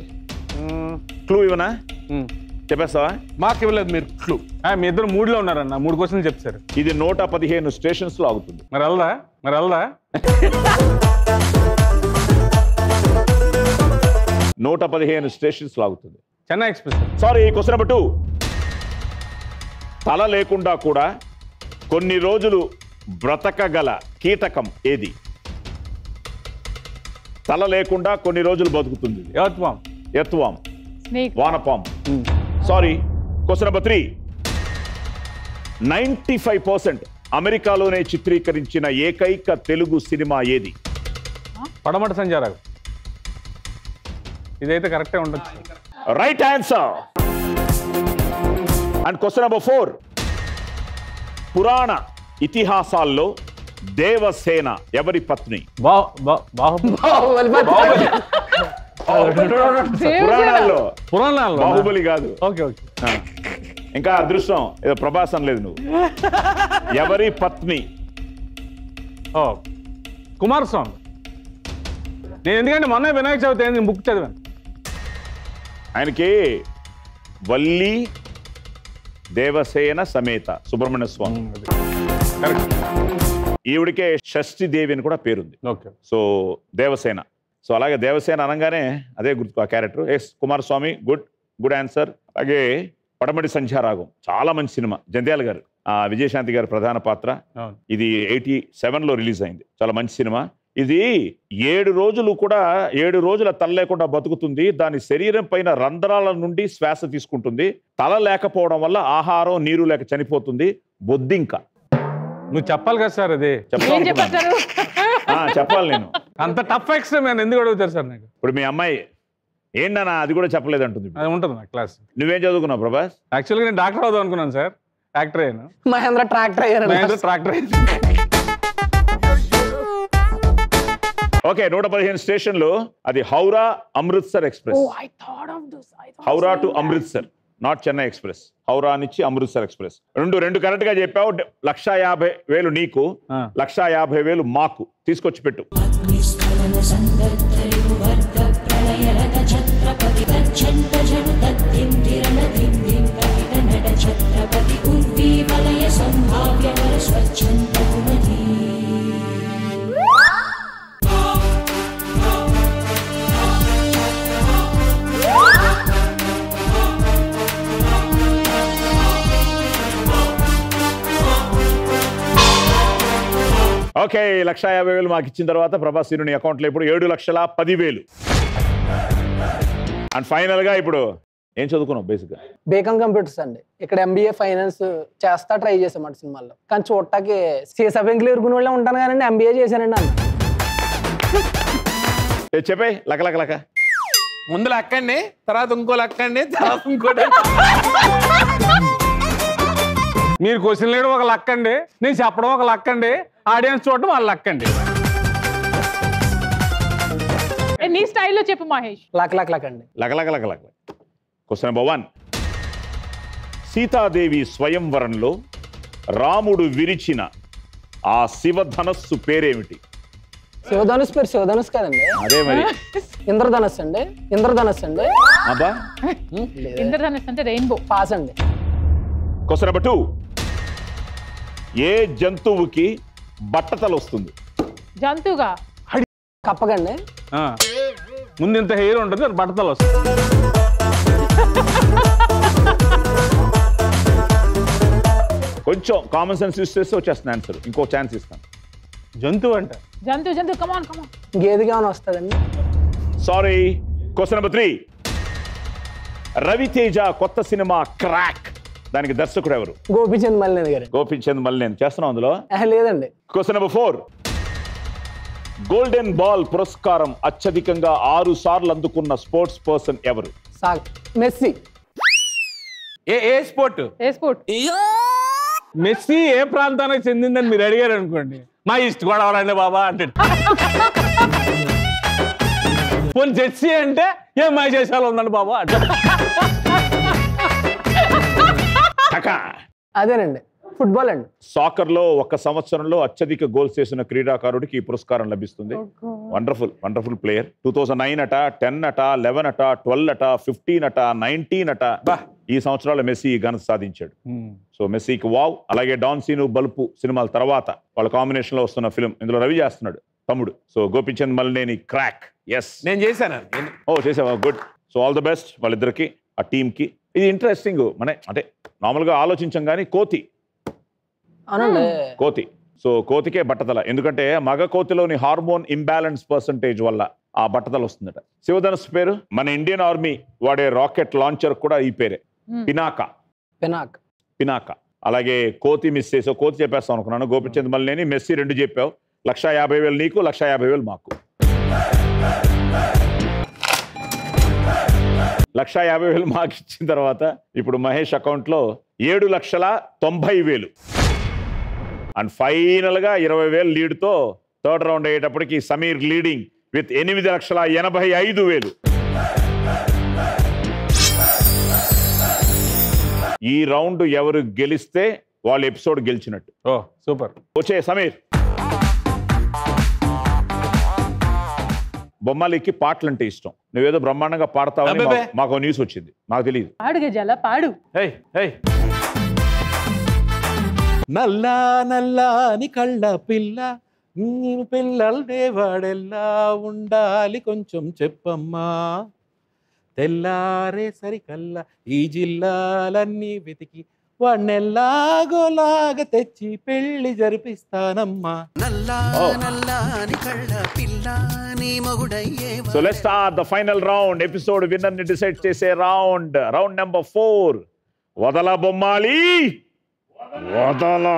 క్లూ ఇవ్వనా? చెప్పేస్తావా? మాకు ఇవ్వలేదు మీరు క్లూ. మీ ఇద్దరు మూడులో ఉన్నారన్న, మూడు క్వశ్చన్లు చెప్తారు. ఇది నూట పదిహేను స్టేషన్స్ లో ఆగుతుంది. మరి అల్దా మరి అల్దా నూట పదిహేను స్టేషన్స్ లో ఆగుతుంది. Chennai express. Sorry. Question number two, తల లేకుండా కూడా కొన్ని రోజులు బ్రతకగల కీటకం ఏది? తల లేకుండా కొన్ని రోజులు బతుకుతుంది. ఎర్త్వార్మ్. ఎర్త్వార్మ్. వానపామ్. Sorry. Question number three, ninety five percent అమెరికాలోనే చిత్రీకరించిన ఏకైక తెలుగు సినిమా ఏది? పడమట సంజారావు. ఇదైతే కరెక్టే ఉండొచ్చు. Right answer. And question number four, పురాణ ఇతిహాసాల్లో దేవసేన ఎవరి పత్ని? పురాణాల్లో. పురాణాల్లో బాహుబలి కాదు. Okay okay. ఇంకా అదృష్టం ఏదో ప్రభాసం లేదు నువ్వు. ఎవరి పత్ని? కుమారస్వామి. నేను ఎందుకంటే మొన్న వినాయక చవితి నేను బుక్ చదివాను. ఆయనకి వల్లి, దేవసేన సమేత సుబ్రహ్మణ్య స్వామి. ఈవిడికే షష్ఠి దేవి అని కూడా పేరుంది. సో దేవసేన. సో అలాగే దేవసేన అనగానే అదే గుర్తు ఆ character. Yes Kumaraswamy, good good answer. అలాగే పడమటి సంధ్యారాగం చాలా మంచి సినిమా. జంధ్యాల గారు, విజయశాంతి గారు ప్రధాన పాత్ర. ఇది ఎయిటీ సెవెన్ లో రిలీజ్ అయింది. చాలా మంచి సినిమా. ఇది ఏడు రోజులు కూడా ఏడు రోజుల తల లేకుండా బతుకుతుంది. దాని శరీరం పైన రంధ్రాల నుండి శ్వాస తీసుకుంటుంది. తల లేకపోవడం వల్ల ఆహారం నీరు లేక చనిపోతుంది. బొద్దింక. నువ్వు చెప్పాలి కదా సార్, అదే చెప్పాలి. నేను అంత టఫ్ ఎక్స్ట్రీమ్ ఎందుకు అడుగుతారు సార్ నాకు? ఇప్పుడు మీ అమ్మాయి ఏంటన్నా అది కూడా చెప్పలేదు అంటుంది. అది ఉంటుంది నా క్లాస్. నువ్వేం చదువుకున్నావు ప్రభాస్? యాక్చువల్గా నేను డాక్టర్ అవుదాం అనుకున్నాను సార్. యాక్టర్ అయ్యాను. మహేంద్ర ట్రాక్టర్ అయ్యాను. మహేంద్ర ట్రాక్టర్ అయ్యాను. ఓకే. నూట పదిహేను స్టేషన్లు. అది Howrah Amritsar express. Howrah to Amritsar, not Chennai express. Howrah నుంచి అమృత్సర్ ఎక్స్ప్రెస్. రెండు రెండు కరెక్ట్ గా చెప్పావు. లక్షా యాభై వేలు నీకు, లక్షా యాభై వేలు మాకు. తీసుకొచ్చి పెట్టు. ఓకే లక్ష యాభై వేలు మాకు ఇచ్చిన తర్వాత ప్రభాస్ నీ అకౌంట్లో ఇప్పుడు ఏడు లక్షల పది వేలు అండ్ ఫైనల్గా ఇప్పుడు ఏం చదువుకున్నావు బేసిక్గా? బేకం కంప్యూటర్స్ అండి. ఇక్కడ ఎంబీఏ ఫైనాన్స్ చేస్తా ట్రై చేసామంట సినిమాల్లో, కానీ చూడటానికి సీసా బ్యాంకులు ఎరుకునే వాళ్ళే ఉంటాను కానీ ఎంబీఏ చేశానండి అన్న. చెప్పే లక్క లక్క లక్క ముందు లక్కండి, తర్వాత ఇంకో లక్కండి, తర్వాత ఇంకోటి. మీరు క్వశ్చన్ లేడం ఒక లక్కండి, నేను చెప్పడం ఒక లక్కండి, ఆడియన్స్ చూడడం వాళ్ళ లక్కండి. నీ స్టైల్లో చెప్పు మహేష్. లక్ లక్ లక్ అండి, లక లక లక లక్. క్వశ్చన్ నెంబర్ వన్, సీతాదేవి స్వయంవరంలో రాముడు విరిచిన ఆ శివధనస్సు పేరేమిటి? శివధనుస్ పేరు శివధనుస్ కాదండి, అదే మరి ఇంద్రధనస్ అండి. ఇంద్రధనస్ అండి, ఇంద్రధనస్ అంటే రెయిన్బో. పాస్ అండి. క్వశ్చన్ నెంబర్ టూ, ఏ జంతువుకి బట్టతలు వస్తుంది? జంతువుగా కప్పకండి. ముందు ఇంత హెయిర్ ఉంటుంది, బట్టతలు వస్తుంది. కొంచెం కామన్ సెన్స్ యూస్ చేస్తే వచ్చేస్తుంది ఆన్సర్. ఇంకో ఛాన్స్ ఇస్తాను. జంతువు అంటే జంతువు జంతువు కమాన్ కమాన్ గేదెగా వస్తుందండి. Sorry. Question number three, Raviteja కొత్త సినిమా క్రాక్, దానికి దర్శకుడు ఎవరు? గోపిచంద్ మల్లేని గారు. గోపిచంద్ మల్లేని చేస్తున్నాం అందులో లేదండి. Question number four, golden ball పురస్కారం అత్యధికంగా ఆరు సార్లు అందుకున్న స్పోర్ట్స్ పర్సన్ ఎవరు? మెస్సీ. ఏ ఏ స్పోర్ట్? ఏ స్పోర్ట్? మెస్సీ ఏ ప్రాంతానికి చెందిందని మీరు అడిగారు అనుకోండి, మా ఈస్ట్ గోదావరి అండి బాబా అంటే. పోనీ జెర్సీ అంటే ఏ మా చేసాలో ఉందండి బాబా అంటే. అదేనండి ఫుట్బాల్ అండి. సాకర్ లో ఒక సంవత్సరంలో అత్యధిక గోల్స్ చేసిన క్రీడాకారుడికి ఈ పురస్కారం లభిస్తుంది. Wonderful wonderful player. Two thousand nine అట, టెన్ అట, లెవెన్ అట, ట్వెల్వ్ అట, ఫిఫ్టీన్ అట, నైన్టీన్ అట. ఈ సంవత్సరాలు మెస్సీ ఈ ఘనత సాధించాడు. సో మెస్సీకి వావ్. అలాగే డాన్ సీను బల్పు సినిమాల తర్వాత వాళ్ళ కాంబినేషన్ లో వస్తున్న ఫిల్మ్, ఇందులో రవి చేస్తున్నాడు తమ్ముడు. So Gopichand Malineni Krack. Yes నేను చేశాను. ఓ చేసావా, good. So all the best వాళ్ళిద్దరికి, ఆ టీమ్ కి. ఇది ఇంట్రెస్టింగ్. మన అంటే నార్మల్గా ఆలోచించాం కానీ కోతి కోతి సో కోతికే బట్టతల, ఎందుకంటే మగ కోతిలోని హార్మోన్ ఇంబ్యాలెన్స్ పర్సంటేజ్ వల్ల ఆ బట్టతలు వస్తుందట. శివధనస్సు పేరు మన ఇండియన్ ఆర్మీ వాడే రాకెట్ లాంచర్ కూడా ఈ పేరే, పినాక. పినాక్ పినాక. అలాగే కోతి మిస్ చేసావు, కోతి చెప్పేస్తాం అనుకున్నాను. గోపిచంద్ మల్లేని, మెస్సీ రెండు చెప్పావు. లక్ష యాభై వేలు నీకు, లక్ష యాభై వేలు మాకు. లక్ష యాభై వేలు మాకు ఇచ్చిన తర్వాత ఇప్పుడు మహేష్ అకౌంట్లో ఏడు లక్షల తొంభై వేలు అండ్ ఫైనల్గా ఇరవై వేలు లీడ్తో థర్డ్ రౌండ్ అయ్యేటప్పటికి సమీర్ లీడింగ్ విత్ ఎనిమిది లక్షల ఎనభై ఐదు వేలు. ఈ రౌండ్ ఎవరు గెలిస్తే వాళ్ళు ఎపిసోడ్ గెలిచినట్టు. ఓ సూపర్. వచ్చే సమీర్, బొమ్మలకి పాటలు అంటే ఇష్టం, నువ్వేదో బ్రహ్మాండంగా పాడతావని మాకు న్యూస్ వచ్చింది, నాకు తెలియదు. పాడు గజాల పాడు. నల్లా నల్లాని కళ్ళ పిల్ల, నీ పిల్లలు దేవాడెల్లా ఉండాలి కొంచెం చెప్పమ్మా, తెల్లారే సరికల్లా ఈ జిల్లాలన్నీ వెతికి వాణ్ణెల్లాగోలాగా తెచ్చి పెళ్లి జరిపిస్తానమ్మా. So let's start the final round. Episode winner ni decide chese round. Round number four. Vadala Bommali. Vadala.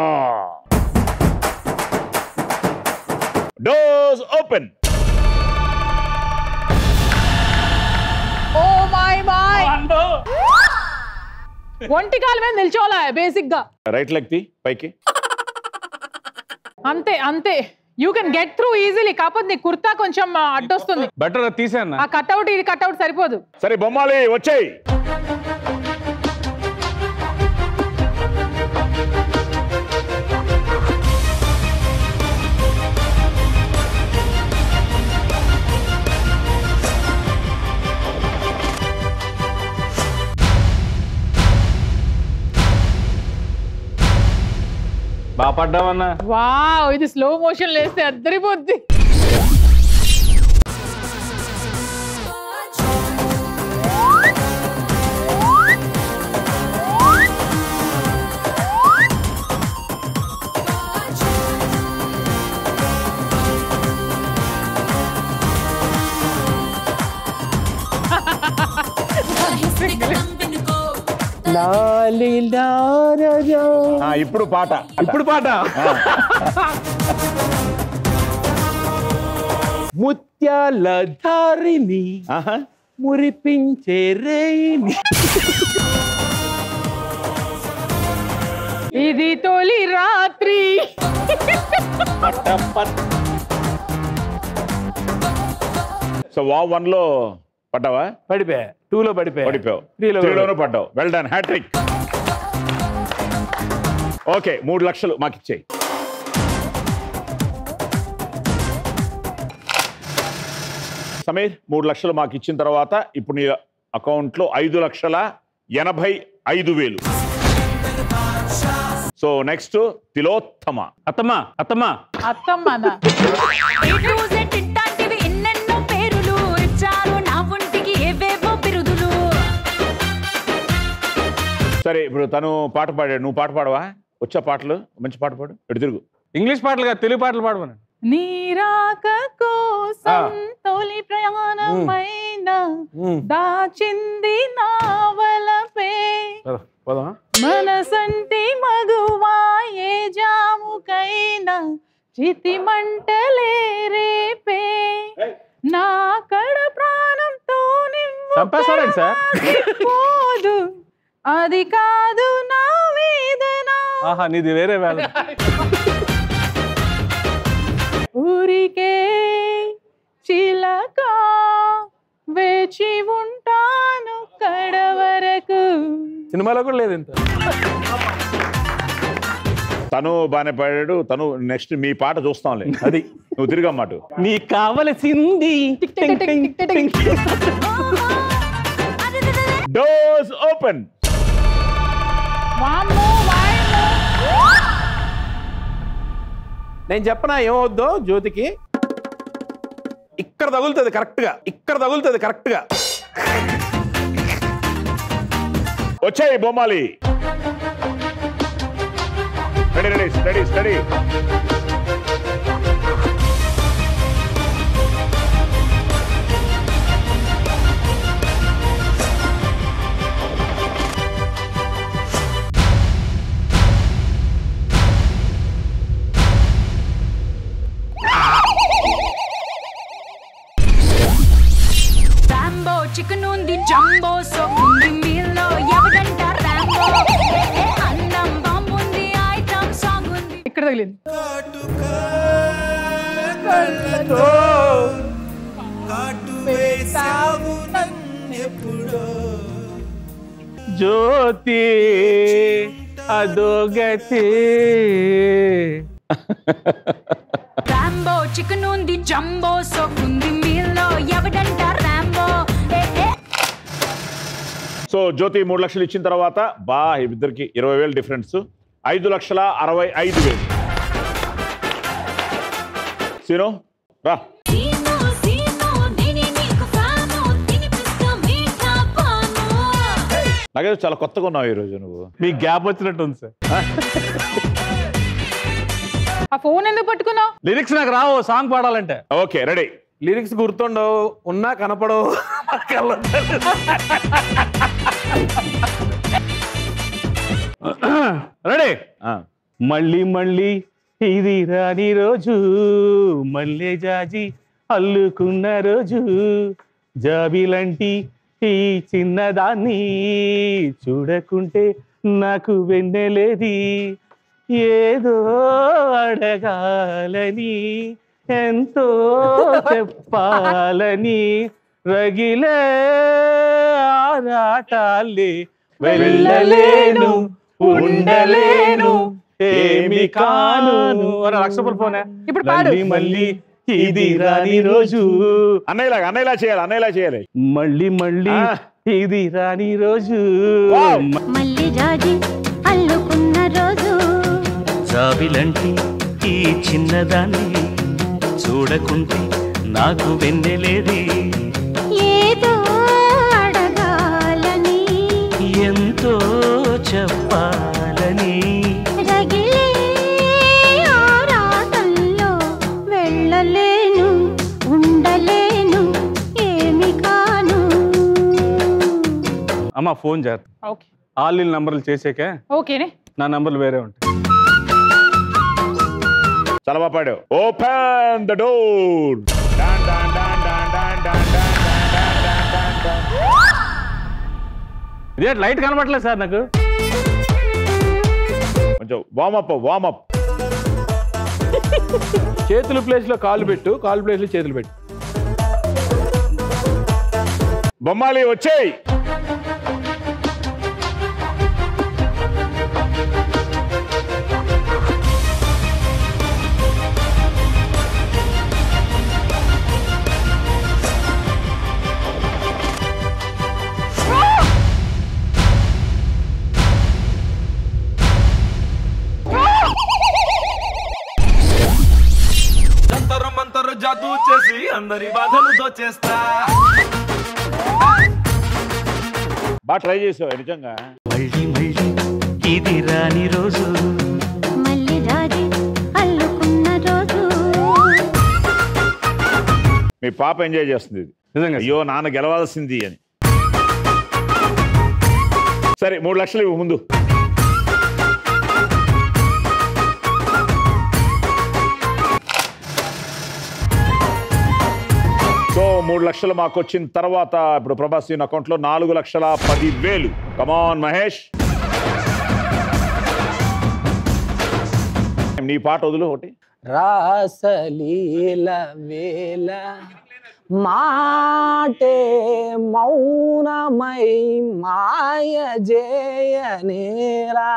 Doors open. Oh my my. Ando. ఒంటి కాలు మీద నిల్చోలా బేసిక్ గా. రైట్ లెగ్ ది పైకి. అంతే అంతే. You can get through easily, కాకపోతే నీ కుర్తా కొంచెం అడ్డొస్తుంది. బెటర్ తీసాను. ఆ కట్అవుట్ ఇది కట్అవుట్ సరిపోదు. సరే బొమ్మాలి వచ్చాయి. బాగా పడ్డావన్నా. వావ్, ఇది స్లో మోషన్ లేస్తే అద్దరిపోద్ది. ఇప్పుడు పాట ఇప్పుడు పాట ముత్యాల ధారిని మురిపించే రేని ఇది తొలి రాత్రి సో వా వన్ లో పడ్డావా పడిపోయా టూ లో పడిపోయా పడిపోయావు త్రీ లోనూ పడ్డావు వెల్ డన్ హ్యాట్రిక్ ఓకే మూడు లక్షలు మాకు ఇచ్చేయి సమీర్ మూడు లక్షలు మాకు ఇచ్చిన తర్వాత ఇప్పుడు నీ అకౌంట్లో ఐదు లక్షల ఎనభై ఐదు వేలు సో నెక్స్ట్ తిలోత్తమ అత్తమ్మ అత్తమ్మ అత్తమ్మనా సరే ఇప్పుడు తను పాట పాడాడు నువ్వు పాట పాడవా వచ్చా పాటలు మంచి పాట పాడు ఎటు తిరుగు ఇంగ్లీష్ పాటలు కాదు తెలుగు పాటలు పాడమను నీరాక కోసం తొలి ప్రయాణమైన దాచింది నావలపే మనసంటి మగువా ఏ జాముకైనా చితి మంటలే రేపే నా కడ ప్రాణంతో నింపేశారండి సార్ పోదు అది కాదు నా వేదన ఆహా నీది వేరే వేళ ఊరికే చిలక వేచి ఉంటాను కడవరకు సినిమాలో కూడా లేదు ఇంత తను బానే పాడాడు తను నెక్స్ట్ మీ పాట చూస్తాంలే అది నువ్వు తిరిగమ్మాట నీకు కావలసింది డోర్స్ ఓపెన్ నేను చెప్పనా ఏమవుద్దో జ్యోతికి ఇక్కడ తగులుతుంది కరెక్ట్గా ఇక్కడ తగులుతుంది కరెక్ట్గా వచ్చాయి బొమ్మాలి ready ready steady steady chicken ఉంది జంబో సోకుంది మీలో ఎవడంట రాంబో అన్నం బాంబు ఉంది ఐటమ్ సాంగ్ ఉంది ఇక్కడ తగిలింది కాటుకే కళ్ళతో కాటువేసావు నన్నెప్పుడో జ్యోతి అదోగతి రాంబో చికెన్ ఉంది జంబో సోకుంది మీలో ఎవడంట రాంబో సో జ్యోతి మూడు లక్షలు ఇచ్చిన తర్వాత బా ఇద్దరికి ఇరవై వేలు డిఫరెన్స్ ఐదు లక్షల అరవై ఐదు వేలు సీను రా నాకేదో చాలా కొత్తగా ఉన్నావు ఈరోజు నువ్వు మీ గ్యాప్ వచ్చినట్టు ఉంది సార్ ఆ ఫోన్ ఎందుకు పట్టుకున్నావు లిరిక్స్ నాకు రావు సాంగ్ పాడాలంటే ఓకే రెడీ లిరిక్స్ గుర్తుండవు ఉన్నా కనపడవు రెడీ మళ్ళీ మళ్ళీ ఇది రాని రోజు మళ్ళీ జాజి అల్లుకున్న రోజు జాబిలాంటి ఈ చిన్నదాన్ని చూడకుంటే నాకు వెన్నెలేది ఏదో అడగాలని ఎంతో చెప్పాలని రగిలే ఆరాటాలి వెళ్ళలేను ఉండలేను ఏమి కాను లక్షపల్ ఫోన్ ఇప్పుడు మళ్ళీ మళ్ళీ ఇది రాని రోజు అన్నయ్యలా అన్నయ్యలా చేయాలి అన్నయ్యలా చేయాలి మళ్ళీ మళ్ళీ ఇది రాని రోజు మళ్ళీ రాజీ అల్లుకున్న రోజు జాబిలంటి ఈ చిన్నదాన్ని చూడకుంటే నాకు వెన్నెలేది ఏదో అడగాలని ఎంతో చెప్పాలని రగిలే ఆరాటంలో వెళ్ళలేను ఉండలేను ఏమి కాను అమ్మ ఫోన్ చేస్తా. ఓకే ఆల్ ఇల్ నంబర్లు చేసేకే. ఓకేనే నా నంబర్లు వేరే ఉంటాయి. చాలా బాగా పాడావు. Open the door. డాన్ డాన్ డాన్ డాన్ డాన్ డాన్ డాన్. ఇదే లైట్ కనబడట్లేదు సార్ నాకు. కొంచెం వార్మ్ అప్ వార్మ్ అప్. చేతుల ప్లేస్ లో కాలు పెట్టు, కాలు ప్లేస్ లో చేతులు పెట్టు. బొమ్మాలి వచ్చేయి. జాదు చేసి అందరి బాధలు దోచేస్తా. బా ట్రై చేసావు నిజంగా. మళ్ళీ మళ్ళీ ఇది రాని రోజు మళ్ళీ రాజీ అల్లుకున్న రోజు. మీ పాప ఎంజాయ్ చేస్తుంది నిజంగా. అయ్యో నాన్న గెలవాల్సింది అని. సరే మూడు లక్షలు ఇవ్వు ముందు. సో మూడు లక్షలు మాకు వచ్చిన తర్వాత ఇప్పుడు ప్రభాస్ దీని అకౌంట్లో నాలుగు లక్షల పది వేలు. కమాన్ మహేష్ నీ పాట వదులు ఒకటి. రాసలీల వేళ మాటే మౌనమై మాయ జయనేరా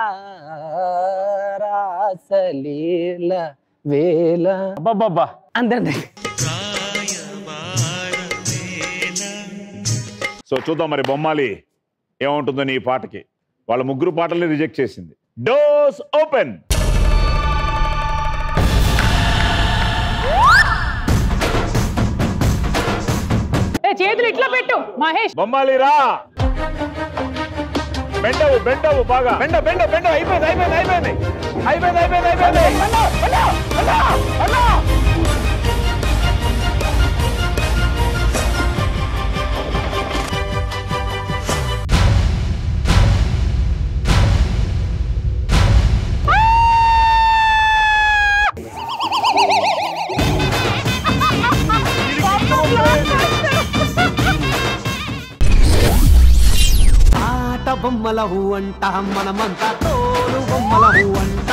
రాసలీల వేళ. అబ్బబ్బబ్బా అందండి. సో చూద్దాం మరి బొమ్మాలి ఏముంటుందో నీ పాటకి. వాళ్ళ ముగ్గురు పాటల్ని రిజెక్ట్ చేసింది. Doors open. చేతులు ఇట్లా పెట్టు మహేష్. బొమ్మాలి రా. బెండవు బెండవు బాగా. బెండ బెండ బెండ. అయిపోయింది అయిపోయింది అయిపోయింది అయిపోయింది అయిపోయింది అయిపోయింది. బొమ్మల హూ అంట మనమంతా తోలు బొమ్మల హూ అంట.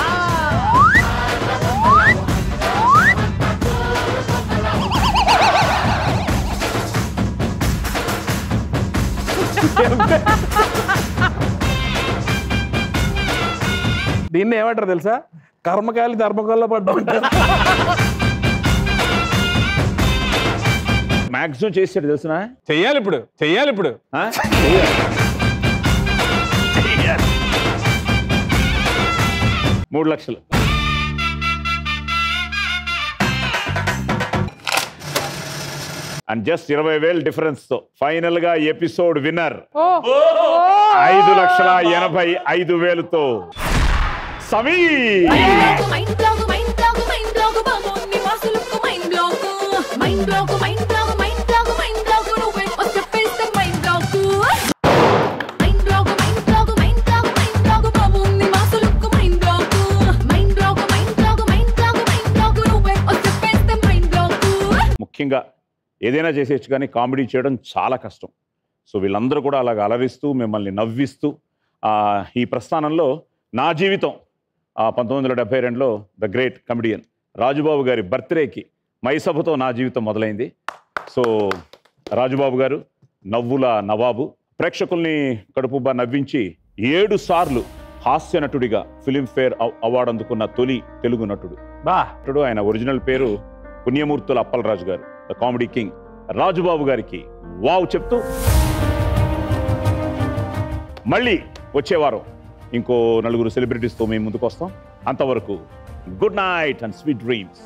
దీన్ని ఏమంటారు తెలుసా? కర్మకాలి ధర్మకాల్లో పడ్డా ఉంటారు. మ్యాక్సిమం చేసాడు తెలుసునా. చెయ్యాలి ఇప్పుడు చెయ్యాలి ఇప్పుడు మూడు లక్షలు. అండ్ జస్ట్ ఇరవై వేలు డిఫరెన్స్ తో ఫైనల్ గా ఎపిసోడ్ విన్నర్ ఐదు లక్షల ఎనభై ఐదు వేలుతో సమీర్. ముఖ్యంగా ఏదైనా చేసేయచ్చు కానీ కామెడీ చేయడం చాలా కష్టం. సో వీళ్ళందరూ కూడా అలాగ అలరిస్తూ మిమ్మల్ని నవ్విస్తూ ఈ ప్రస్థానంలో నా జీవితం పంతొమ్మిది వందల డెబ్బై రెండులో ద గ్రేట్ కమెడియన్ రాజుబాబు గారి బర్త్డేకి మైసభతో నా జీవితం మొదలైంది. సో రాజుబాబు గారు నవ్వుల నవాబు. ప్రేక్షకుల్ని కడుపుబ్బా నవ్వించి ఏడు సార్లు హాస్య నటుడిగా ఫిలింఫేర్ అవార్డు అందుకున్న తొలి తెలుగు నటుడు. బా నటుడు. ఆయన ఒరిజినల్ పేరు పుణ్యమూర్తుల అప్పలరాజు గారు. ద కామెడీ కింగ్ రాజుబాబు గారికి వావ్ చెప్తూ మళ్ళీ వచ్చేవారం ఇంకో నలుగురు సెలబ్రిటీస్తో మేము ముందుకు వస్తాం. అంతవరకు good night and sweet dreams.